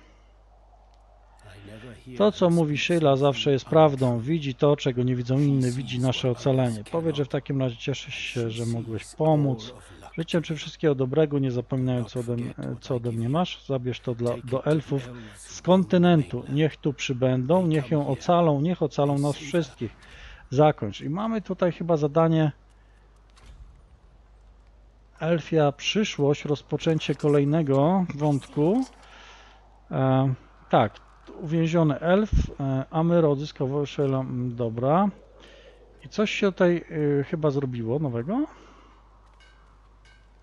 To, co mówi Saheila, zawsze jest prawdą. Widzi to, czego nie widzą inni. Widzi nasze ocalenie. Powiedz, że w takim razie cieszy się, że mogłeś pomóc. Życzę Ci wszystkiego dobrego, nie zapominając co ode mnie masz. Zabierz to do elfów z kontynentu. Niech tu przybędą, niech ją ocalą, niech ocalą nas wszystkich. Zakończ. I mamy tutaj chyba zadanie Elfia przyszłość, rozpoczęcie kolejnego wątku. Tak, uwięziony elf, Amyro odzyskał Saheila, dobra. I coś się tutaj chyba zrobiło nowego.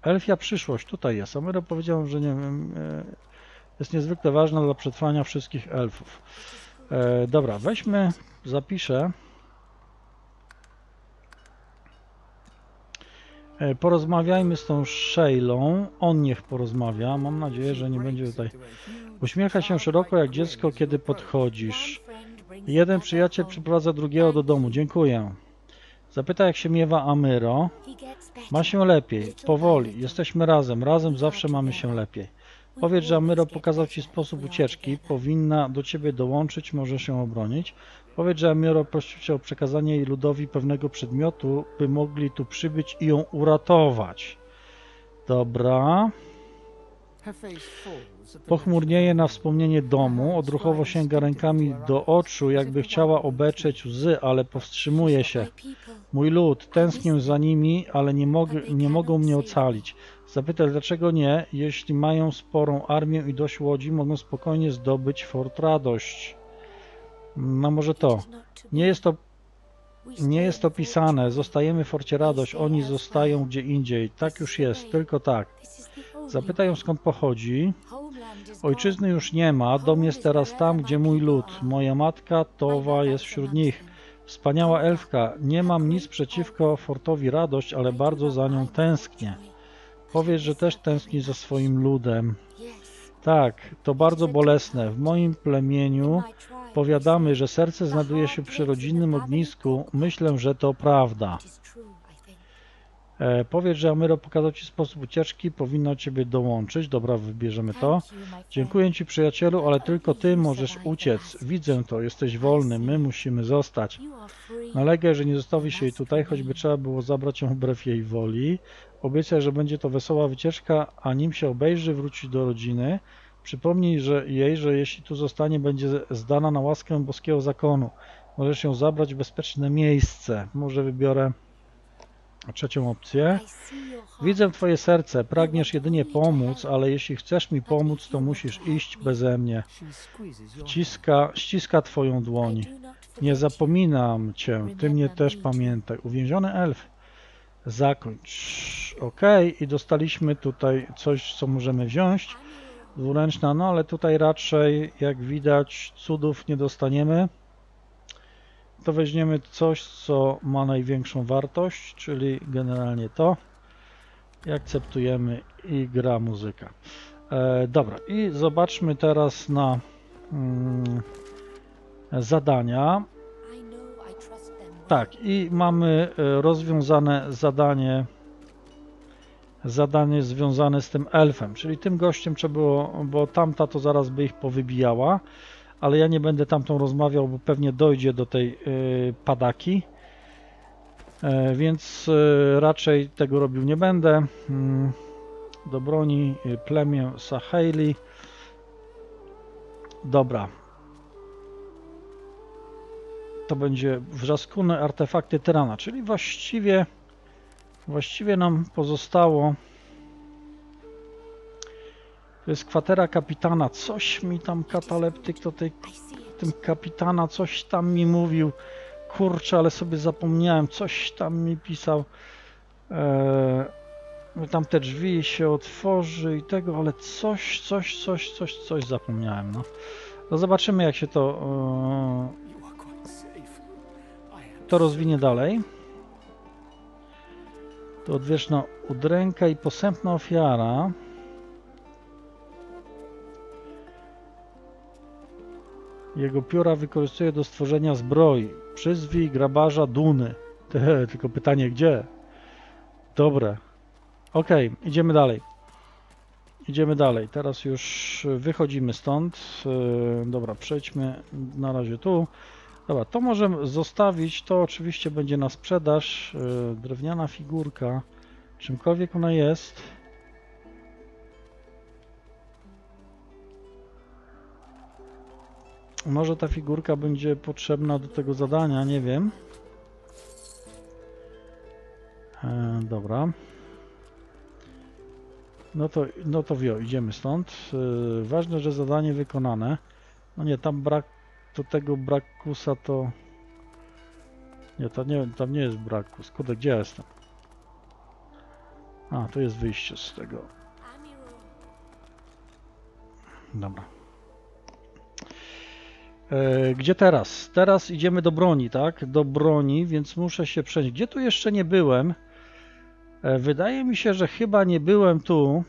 Elfia przyszłość, tutaj jest. Amyro powiedział, że nie wiem, jest niezwykle ważna dla przetrwania wszystkich elfów. Dobra, weźmy, zapiszę. Porozmawiajmy z tą Saheilą. On niech porozmawia. Mam nadzieję, że nie będzie tutaj. Uśmiecha się szeroko jak dziecko, kiedy podchodzisz. Jeden przyjaciel przyprowadza drugiego do domu. Dziękuję. Zapyta, jak się miewa Amyro. Ma się lepiej. Powoli. Jesteśmy razem. Razem zawsze mamy się lepiej. Powiedz, że Amyro pokazał Ci sposób ucieczki. Powinna do Ciebie dołączyć. Możesz się obronić. Powiedz, że Amyro prosił Cię o przekazanie jej ludowi pewnego przedmiotu, by mogli tu przybyć i ją uratować. Dobra. Pochmurnieje na wspomnienie domu, odruchowo sięga rękami do oczu, jakby chciała obeczeć łzy, ale powstrzymuje się. Mój lud, tęsknię za nimi, ale nie mogą mnie ocalić. Zapytaj, dlaczego nie, jeśli mają sporą armię i dość łodzi, mogą spokojnie zdobyć Fort Radość. No może to. Nie jest to pisane. Zostajemy w Forcie Radość, oni zostają gdzie indziej. Tak już jest, tylko tak. Zapytają, skąd pochodzi. Ojczyzny już nie ma, dom jest teraz tam, gdzie mój lud. Moja matka Towa jest wśród nich. Wspaniała elfka. Nie mam nic przeciwko Fortowi Radość, ale bardzo za nią tęsknię. Powiedz, że też tęskni za swoim ludem. Tak, to bardzo bolesne. W moim plemieniu powiadamy, że serce znajduje się przy rodzinnym ognisku. Myślę, że to prawda. Powiedz, że Amyro pokazał Ci sposób ucieczki, powinno Ciebie dołączyć. Dobra, wybierzemy to. Dziękuję Ci, przyjacielu, ale tylko Ty możesz uciec. Widzę to, jesteś wolny, my musimy zostać. Nalegaj, że nie zostawisz jej tutaj, choćby trzeba było zabrać ją wbrew jej woli. Obiecaj, że będzie to wesoła wycieczka, a nim się obejrzy, wróci do rodziny. Przypomnij jej, że jeśli tu zostanie, będzie zdana na łaskę boskiego zakonu. Możesz ją zabrać w bezpieczne miejsce. Może wybiorę trzecią opcję. Widzę Twoje serce. Pragniesz jedynie pomóc, ale jeśli chcesz mi pomóc, to musisz iść beze mnie. Ściska Twoją dłoń. Nie zapominam Cię. Ty mnie też pamiętaj. Uwięziony elf. Zakończ. OK. I dostaliśmy tutaj coś, co możemy wziąć. Dwuręczna, no ale tutaj raczej, jak widać, cudów nie dostaniemy. To weźmiemy coś, co ma największą wartość, czyli generalnie to. I akceptujemy i gra muzyka. Dobra, i zobaczmy teraz na zadania. Tak, i mamy rozwiązane zadanie związane z tym elfem, czyli tym gościem trzeba było, bo tamta to zaraz by ich powybijała, ale ja nie będę tamtą rozmawiał, bo pewnie dojdzie do tej padaki, więc raczej tego robił nie będę. Do broni plemię Saheili. Dobra. To będzie wrzaskune artefakty tyrana, czyli właściwie nam pozostało. To jest kwatera kapitana. Coś mi tam kataleptyk do tym kapitana, coś tam mi mówił. Kurczę, ale sobie zapomniałem. Coś tam mi pisał. Tam te drzwi się otworzy i tego, ale coś zapomniałem. No zobaczymy, jak się to rozwinie dalej. To odwieczna udręka i posępna ofiara. Jego pióra wykorzystuje do stworzenia zbroi. Przyzwij grabarza Duny. Tylko pytanie gdzie? Dobre. OK, idziemy dalej. Idziemy dalej. Teraz już wychodzimy stąd. Dobra, przejdźmy na razie tu. Dobra, to możemy zostawić, to oczywiście będzie na sprzedaż, drewniana figurka, czymkolwiek ona jest. Może ta figurka będzie potrzebna do tego zadania, nie wiem. Dobra. No to wio, idziemy stąd. Ważne, że zadanie wykonane. No nie, tam brak. Do tego Braccusa to... Nie, tam nie jest Braccus. Kurde, gdzie ja jestem? A, tu jest wyjście z tego. Dobra. Gdzie teraz? Teraz idziemy do broni, tak? Do broni, więc muszę się przenieść. Gdzie tu jeszcze nie byłem? Wydaje mi się, że chyba nie byłem tu.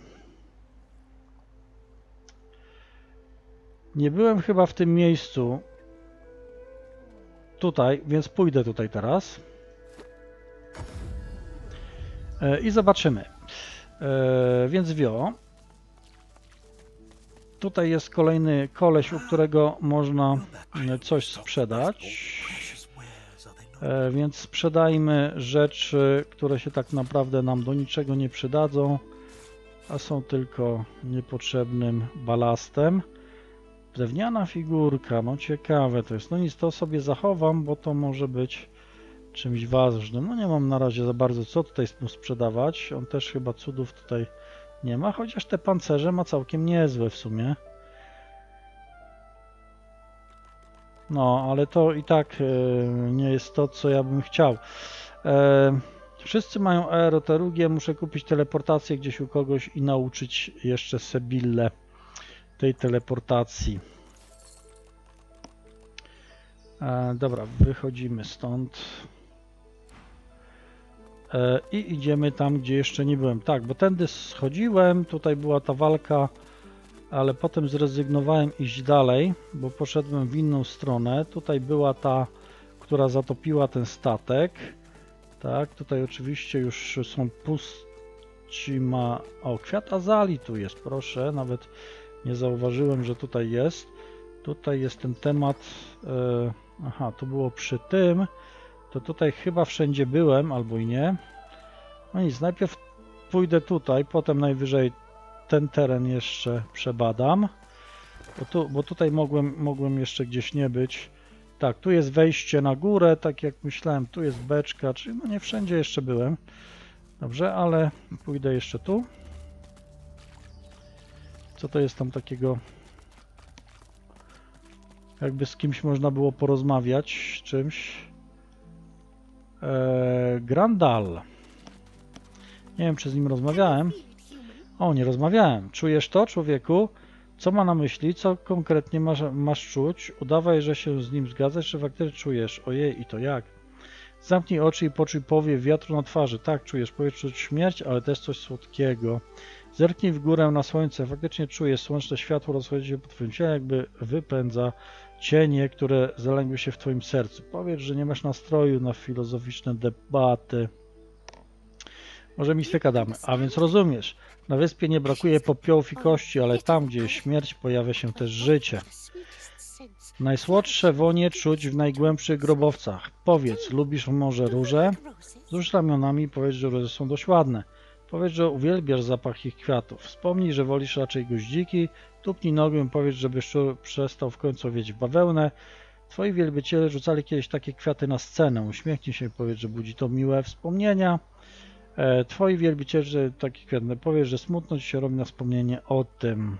Nie byłem chyba w tym miejscu. Tutaj, więc pójdę tutaj teraz i zobaczymy. Więc wio. Tutaj jest kolejny koleś, u którego można coś sprzedać. Więc sprzedajmy rzeczy, które się tak naprawdę nam do niczego nie przydadzą. a są tylko niepotrzebnym balastem. Drewniana figurka, no ciekawe to jest. No nic, to sobie zachowam, bo to może być czymś ważnym. No nie mam na razie za bardzo co tutaj mu sprzedawać. On też chyba cudów tutaj nie ma, chociaż te pancerze ma całkiem niezłe w sumie. No, ale to i tak nie jest to, co ja bym chciał. Wszyscy mają aeroterugię, muszę kupić teleportację gdzieś u kogoś i nauczyć jeszcze Sebillę tej teleportacji. Dobra, wychodzimy stąd. I idziemy tam, gdzie jeszcze nie byłem. Tak, bo tędy schodziłem, tutaj była ta walka, ale potem zrezygnowałem iść dalej, bo poszedłem w inną stronę. Tutaj była ta, która zatopiła ten statek. Tak, tutaj oczywiście już są puści ma... O, kwiat azali tu jest, proszę, nawet nie zauważyłem, że tutaj jest. Tutaj jest ten temat... Aha, to było przy tym. To tutaj chyba wszędzie byłem, albo i nie. No nic, najpierw pójdę tutaj, potem najwyżej ten teren jeszcze przebadam. Bo tutaj mogłem jeszcze gdzieś nie być. Tak, tu jest wejście na górę, tak jak myślałem, tu jest beczka, czyli no nie wszędzie jeszcze byłem. Dobrze, ale pójdę jeszcze tu. Co to jest tam takiego? Jakby z kimś można było porozmawiać, czymś. Grandal. Nie wiem, czy z nim rozmawiałem. O, nie rozmawiałem. Czujesz to, człowieku? Co ma na myśli? Co konkretnie masz czuć? Udawaj, że się z nim zgadzasz, czy faktycznie czujesz. Ojej, i to jak? Zamknij oczy i poczuj powiew wiatru na twarzy. Tak, czujesz. Powietrzu śmierć, ale też coś słodkiego. Zerknij w górę na słońce. Faktycznie czujesz. Słoneczne światło rozchodzi się po twoim ciele, jakby wypędza cienie, które zalęgły się w twoim sercu. Powiedz, że nie masz nastroju na filozoficzne debaty. Może mistyka damy. A więc rozumiesz. Na wyspie nie brakuje popiołów i kości, ale tam, gdzie jest śmierć, pojawia się też życie. Najsłodsze wonie czuć w najgłębszych grobowcach. Powiedz, lubisz może róże? Wzrusz ramionami i powiedz, że róże są dość ładne. Powiedz, że uwielbiasz zapach ich kwiatów. Wspomnij, że wolisz raczej goździki. Tupnij nogą i powiedz, żeby szczur przestał w końcu wieć w bawełnę. Twoi wielbiciele rzucali kiedyś takie kwiaty na scenę. Uśmiechnij się i powiedz, że budzi to miłe wspomnienia. Twoi wielbiciele taki kwiatny powie, że smutno ci się robi na wspomnienie o tym.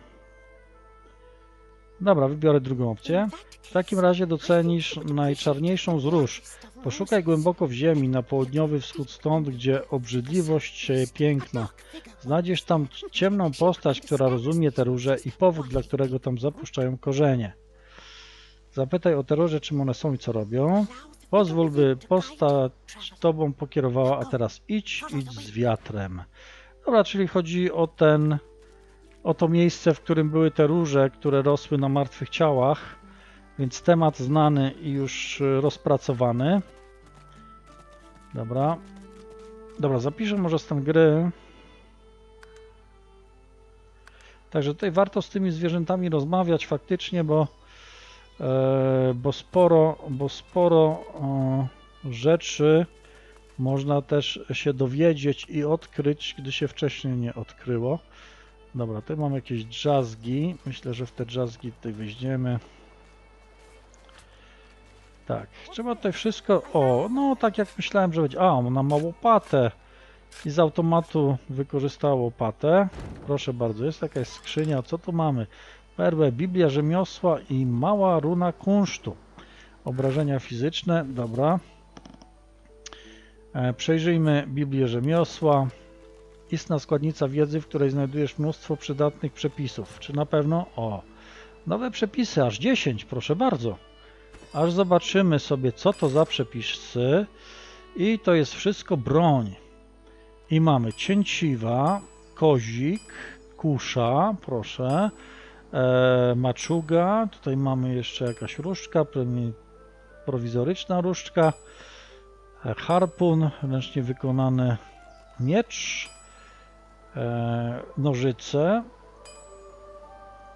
Dobra, wybiorę drugą opcję. W takim razie docenisz najczarniejszą z róż. Poszukaj głęboko w ziemi, na południowy wschód stąd, gdzie obrzydliwość sieje piękna. Znajdziesz tam ciemną postać, która rozumie te róże i powód, dla którego tam zapuszczają korzenie. Zapytaj o te róże, czym one są i co robią. Pozwól, by postać tobą pokierowała, a teraz idź z wiatrem. Dobra, czyli chodzi o to miejsce, w którym były te róże, które rosły na martwych ciałach, więc temat znany i już rozpracowany. Dobra. Dobra, zapiszę może stan gry. Także tutaj warto z tymi zwierzętami rozmawiać faktycznie, bo sporo rzeczy można też się dowiedzieć i odkryć, gdy się wcześniej nie odkryło. Dobra, tutaj mam jakieś drzazgi. Myślę, że w te drzazgi tutaj weźmiemy. Tak, trzeba tutaj wszystko... O, no tak jak myślałem, że będzie... A, ona ma łopatę. I z automatu wykorzystała łopatę. Proszę bardzo, jest jakaś skrzynia. Co tu mamy? Perłę, Biblia rzemiosła i mała runa kunsztu. Obrażenia fizyczne, dobra. Przejrzyjmy Biblię rzemiosła. Istna składnica wiedzy, w której znajdujesz mnóstwo przydatnych przepisów. Czy na pewno? O! Nowe przepisy, aż 10, proszę bardzo. Aż zobaczymy sobie, co to za przepisy. I to jest wszystko broń. I mamy cięciwa, kozik, kusza, proszę. Maczuga, tutaj mamy jeszcze jakaś różdżka, prowizoryczna różdżka, harpun, ręcznie wykonany miecz, nożyce,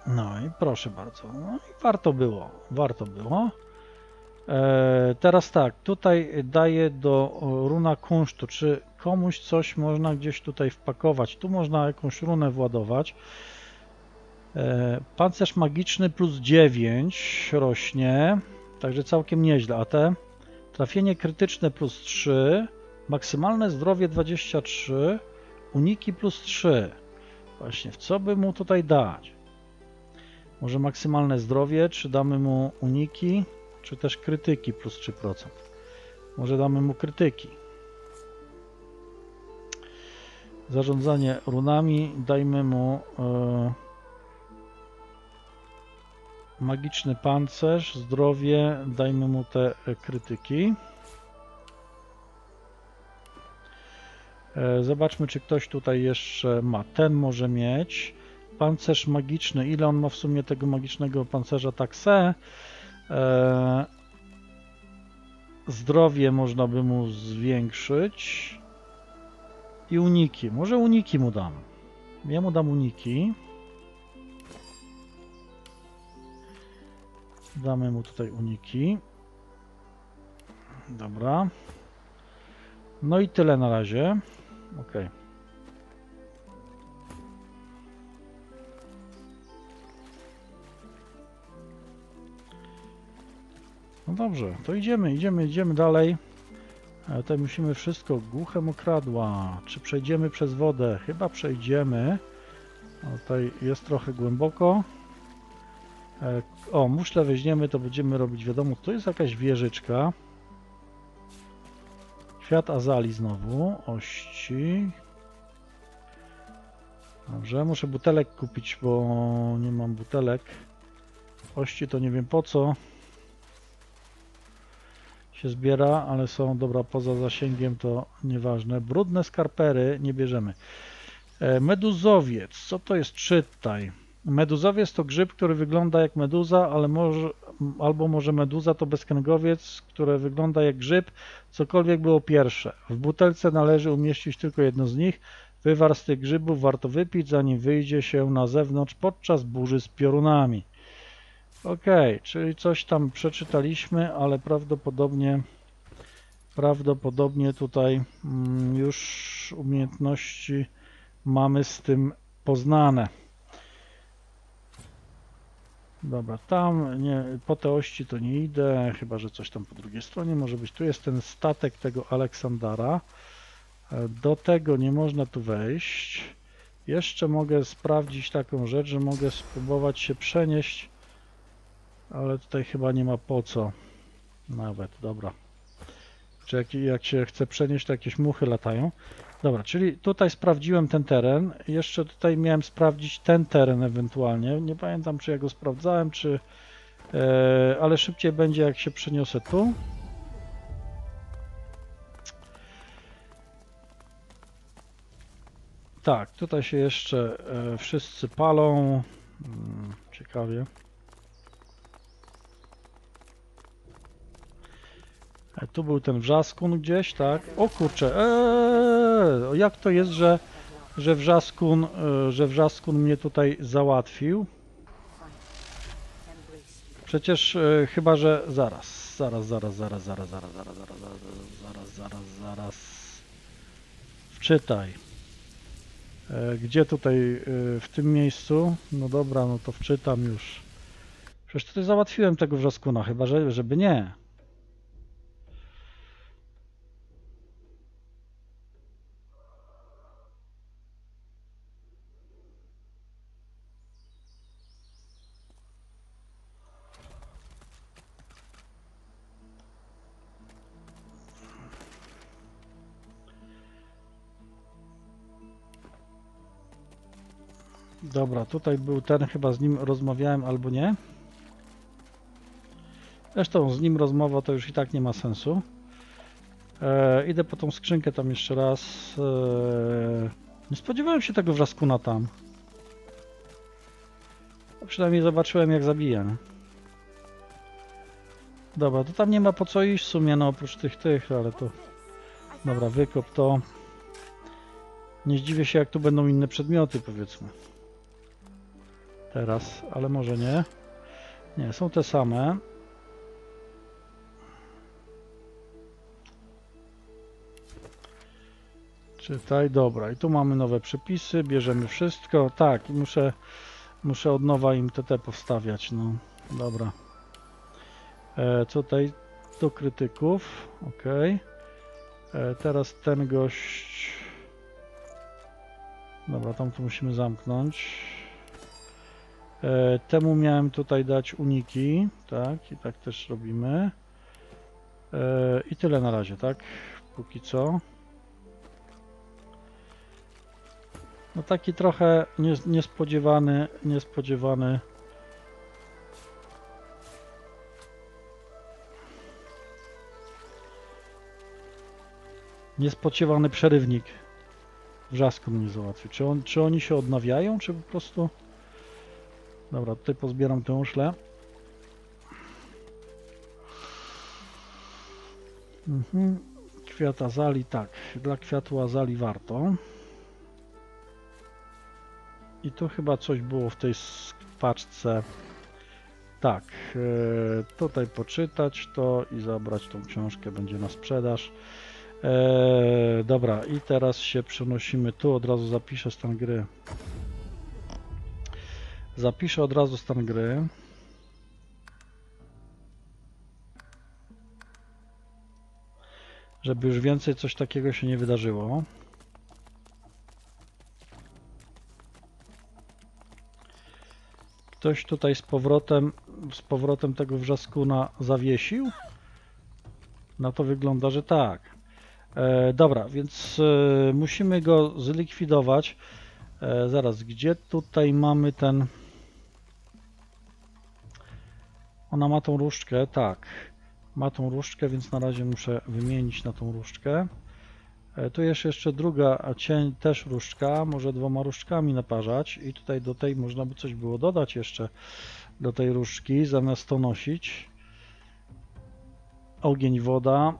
no i proszę bardzo, no i warto było, Teraz tak, tutaj daję do runa kunsztu, czy komuś coś można gdzieś tutaj wpakować. Tu można jakąś runę władować. Pancerz magiczny plus 9 rośnie, także całkiem nieźle. A te trafienie krytyczne plus 3, maksymalne zdrowie 23, uniki plus 3. Właśnie, w co by mu tutaj dać? Może maksymalne zdrowie, czy damy mu uniki, czy też krytyki plus 3%. Może damy mu krytyki. Zarządzanie runami, dajmy mu magiczny pancerz, zdrowie, dajmy mu te krytyki. Zobaczmy, czy ktoś tutaj jeszcze ma. Ten może mieć. Pancerz magiczny. Ile on ma w sumie tego magicznego pancerza? Tak se. Zdrowie można by mu zwiększyć. I uniki. Może uniki mu dam. Ja mu dam uniki. Damy mu tutaj uniki. Dobra. No i tyle na razie. OK. No dobrze, to idziemy dalej. Tutaj musimy wszystko głuchem okradła. Czy przejdziemy przez wodę? Chyba przejdziemy. No tutaj jest trochę głęboko. O, muszle weźmiemy, to będziemy robić wiadomo. Tu jest jakaś wieżyczka. Świat Azali znowu. Ości. Dobrze, muszę butelek kupić, bo nie mam butelek. Ości to nie wiem po co się zbiera, ale są, dobra, poza zasięgiem to nieważne. Brudne skarpery nie bierzemy. Meduzowiec. Co to jest? Czytaj. Meduzowiec to grzyb, który wygląda jak meduza, ale może, albo może meduza to bezkręgowiec, który wygląda jak grzyb. Cokolwiek było pierwsze. W butelce należy umieścić tylko jedno z nich. Wywar z tych grzybów warto wypić, zanim wyjdzie się na zewnątrz podczas burzy z piorunami. OK, czyli coś tam przeczytaliśmy, ale prawdopodobnie tutaj już umiejętności mamy z tym poznane. Dobra, tam nie, po te ości to nie idę, chyba że coś tam po drugiej stronie może być. Tu jest ten statek tego Aleksandara. Do tego nie można tu wejść. Jeszcze mogę sprawdzić taką rzecz, że mogę spróbować się przenieść, ale tutaj chyba nie ma po co nawet, dobra. Czy jak się chce przenieść, to jakieś muchy latają. Dobra, czyli tutaj sprawdziłem ten teren. Jeszcze tutaj miałem sprawdzić ten teren ewentualnie. Nie pamiętam, czy ja go sprawdzałem, czy... ale szybciej będzie, jak się przeniosę tu. Tak, tutaj się jeszcze wszyscy palą. Ciekawie. Tu był ten wrzaskun gdzieś, tak? O kurczę, jak to jest, że wrzaskun mnie tutaj załatwił? Przecież chyba, że zaraz. Wczytaj. Gdzie tutaj, w tym miejscu? No dobra, no to wczytam już. Przecież tutaj załatwiłem tego wrzaskuna, chyba, że żeby nie. Dobra, tutaj był ten, chyba z nim rozmawiałem albo nie. Zresztą z nim rozmowa to już i tak nie ma sensu. Idę po tą skrzynkę tam jeszcze raz. Nie spodziewałem się tego wrzaskuna tam. A przynajmniej zobaczyłem, jak zabija. Dobra, to tam nie ma po co iść w sumie, no oprócz tych, ale to... Dobra, wykop to. Nie zdziwię się, jak tu będą inne przedmioty, powiedzmy. Teraz, ale może nie. Nie, są te same. Czytaj, dobra. I tu mamy nowe przepisy, bierzemy wszystko. Tak, i muszę od nowa im TT powstawiać, no. Dobra. Co tutaj? Do krytyków. Ok. Teraz ten gość... Dobra, tam to musimy zamknąć. Temu miałem tutaj dać uniki, tak? I tak też robimy. I tyle na razie, tak? Póki co. No taki trochę niespodziewany. Niespodziewany przerywnik. Wrzasku mnie załatwi. Czy oni się odnawiają, czy po prostu... Dobra, tutaj pozbieram tę uszlę. Kwiat azali, tak. Dla kwiatu azali warto. I tu chyba coś było w tej paczce. Tak, tutaj poczytać to i zabrać tą książkę, będzie na sprzedaż. Dobra, i teraz się przenosimy tu, od razu zapiszę stan gry. Zapiszę od razu stan gry. Żeby już więcej coś takiego się nie wydarzyło. Ktoś tutaj z powrotem tego wrzaskuna zawiesił? Na to wygląda, że tak. Dobra, więc musimy go zlikwidować. Zaraz, gdzie tutaj mamy ten... Ona ma tą różdżkę, tak. Ma tą różdżkę, więc na razie muszę wymienić na tą różdżkę. Tu jest jeszcze druga cień, też różdżka, może dwoma różdżkami naparzać. I tutaj do tej można by coś było dodać jeszcze, do tej różdżki, zamiast to nosić. Ogień, woda.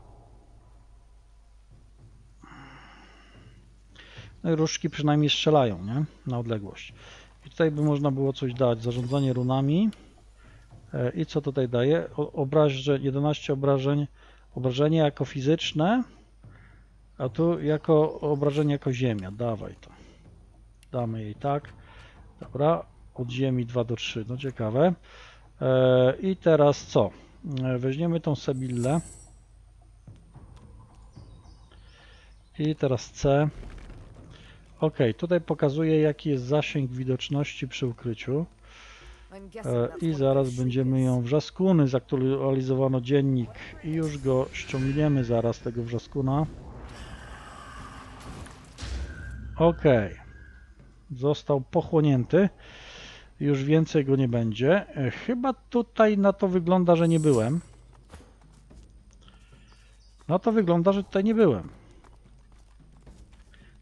No i różdżki przynajmniej strzelają, nie? Na odległość. I tutaj by można było coś dać, zarządzanie runami. I co tutaj daje? 11 obrażenia jako fizyczne, a tu jako obrażenie jako ziemia. Dawaj to. Damy jej tak. Dobra, od ziemi 2 do 3, no ciekawe. I teraz co? Weźmiemy tą Sebillę. I teraz C. Ok, tutaj pokazuje, jaki jest zasięg widoczności przy ukryciu. I zaraz będziemy ją... Wrzaskuny, zaktualizowano dziennik. I już go ściągniemy zaraz, tego wrzaskuna. Ok. Został pochłonięty. Już więcej go nie będzie. Chyba tutaj na to wygląda, że nie byłem. Na to wygląda, że tutaj nie byłem.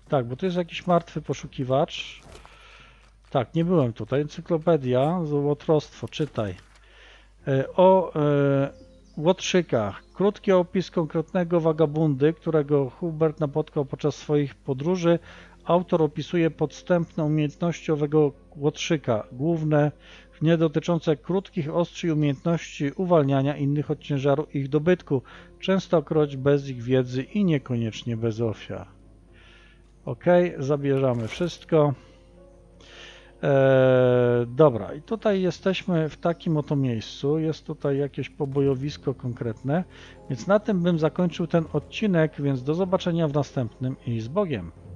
Tak, bo tu jest jakiś martwy poszukiwacz. Tak, nie byłem tutaj. Encyklopedia, złotrostwo, czytaj. O łotrzykach. Krótki opis konkretnego wagabundy, którego Hubert napotkał podczas swoich podróży. Autor opisuje podstępne umiejętności owego łotrzyka. Główne, nie dotyczące krótkich, ostrzy umiejętności uwalniania innych od ciężaru ich dobytku. Częstokroć bez ich wiedzy i niekoniecznie bez ofiar. Ok, zabierzamy wszystko. Dobra, i tutaj jesteśmy w takim oto miejscu. Jest tutaj jakieś pobojowisko konkretne, więc na tym bym zakończył ten odcinek, więc do zobaczenia w następnym i z Bogiem.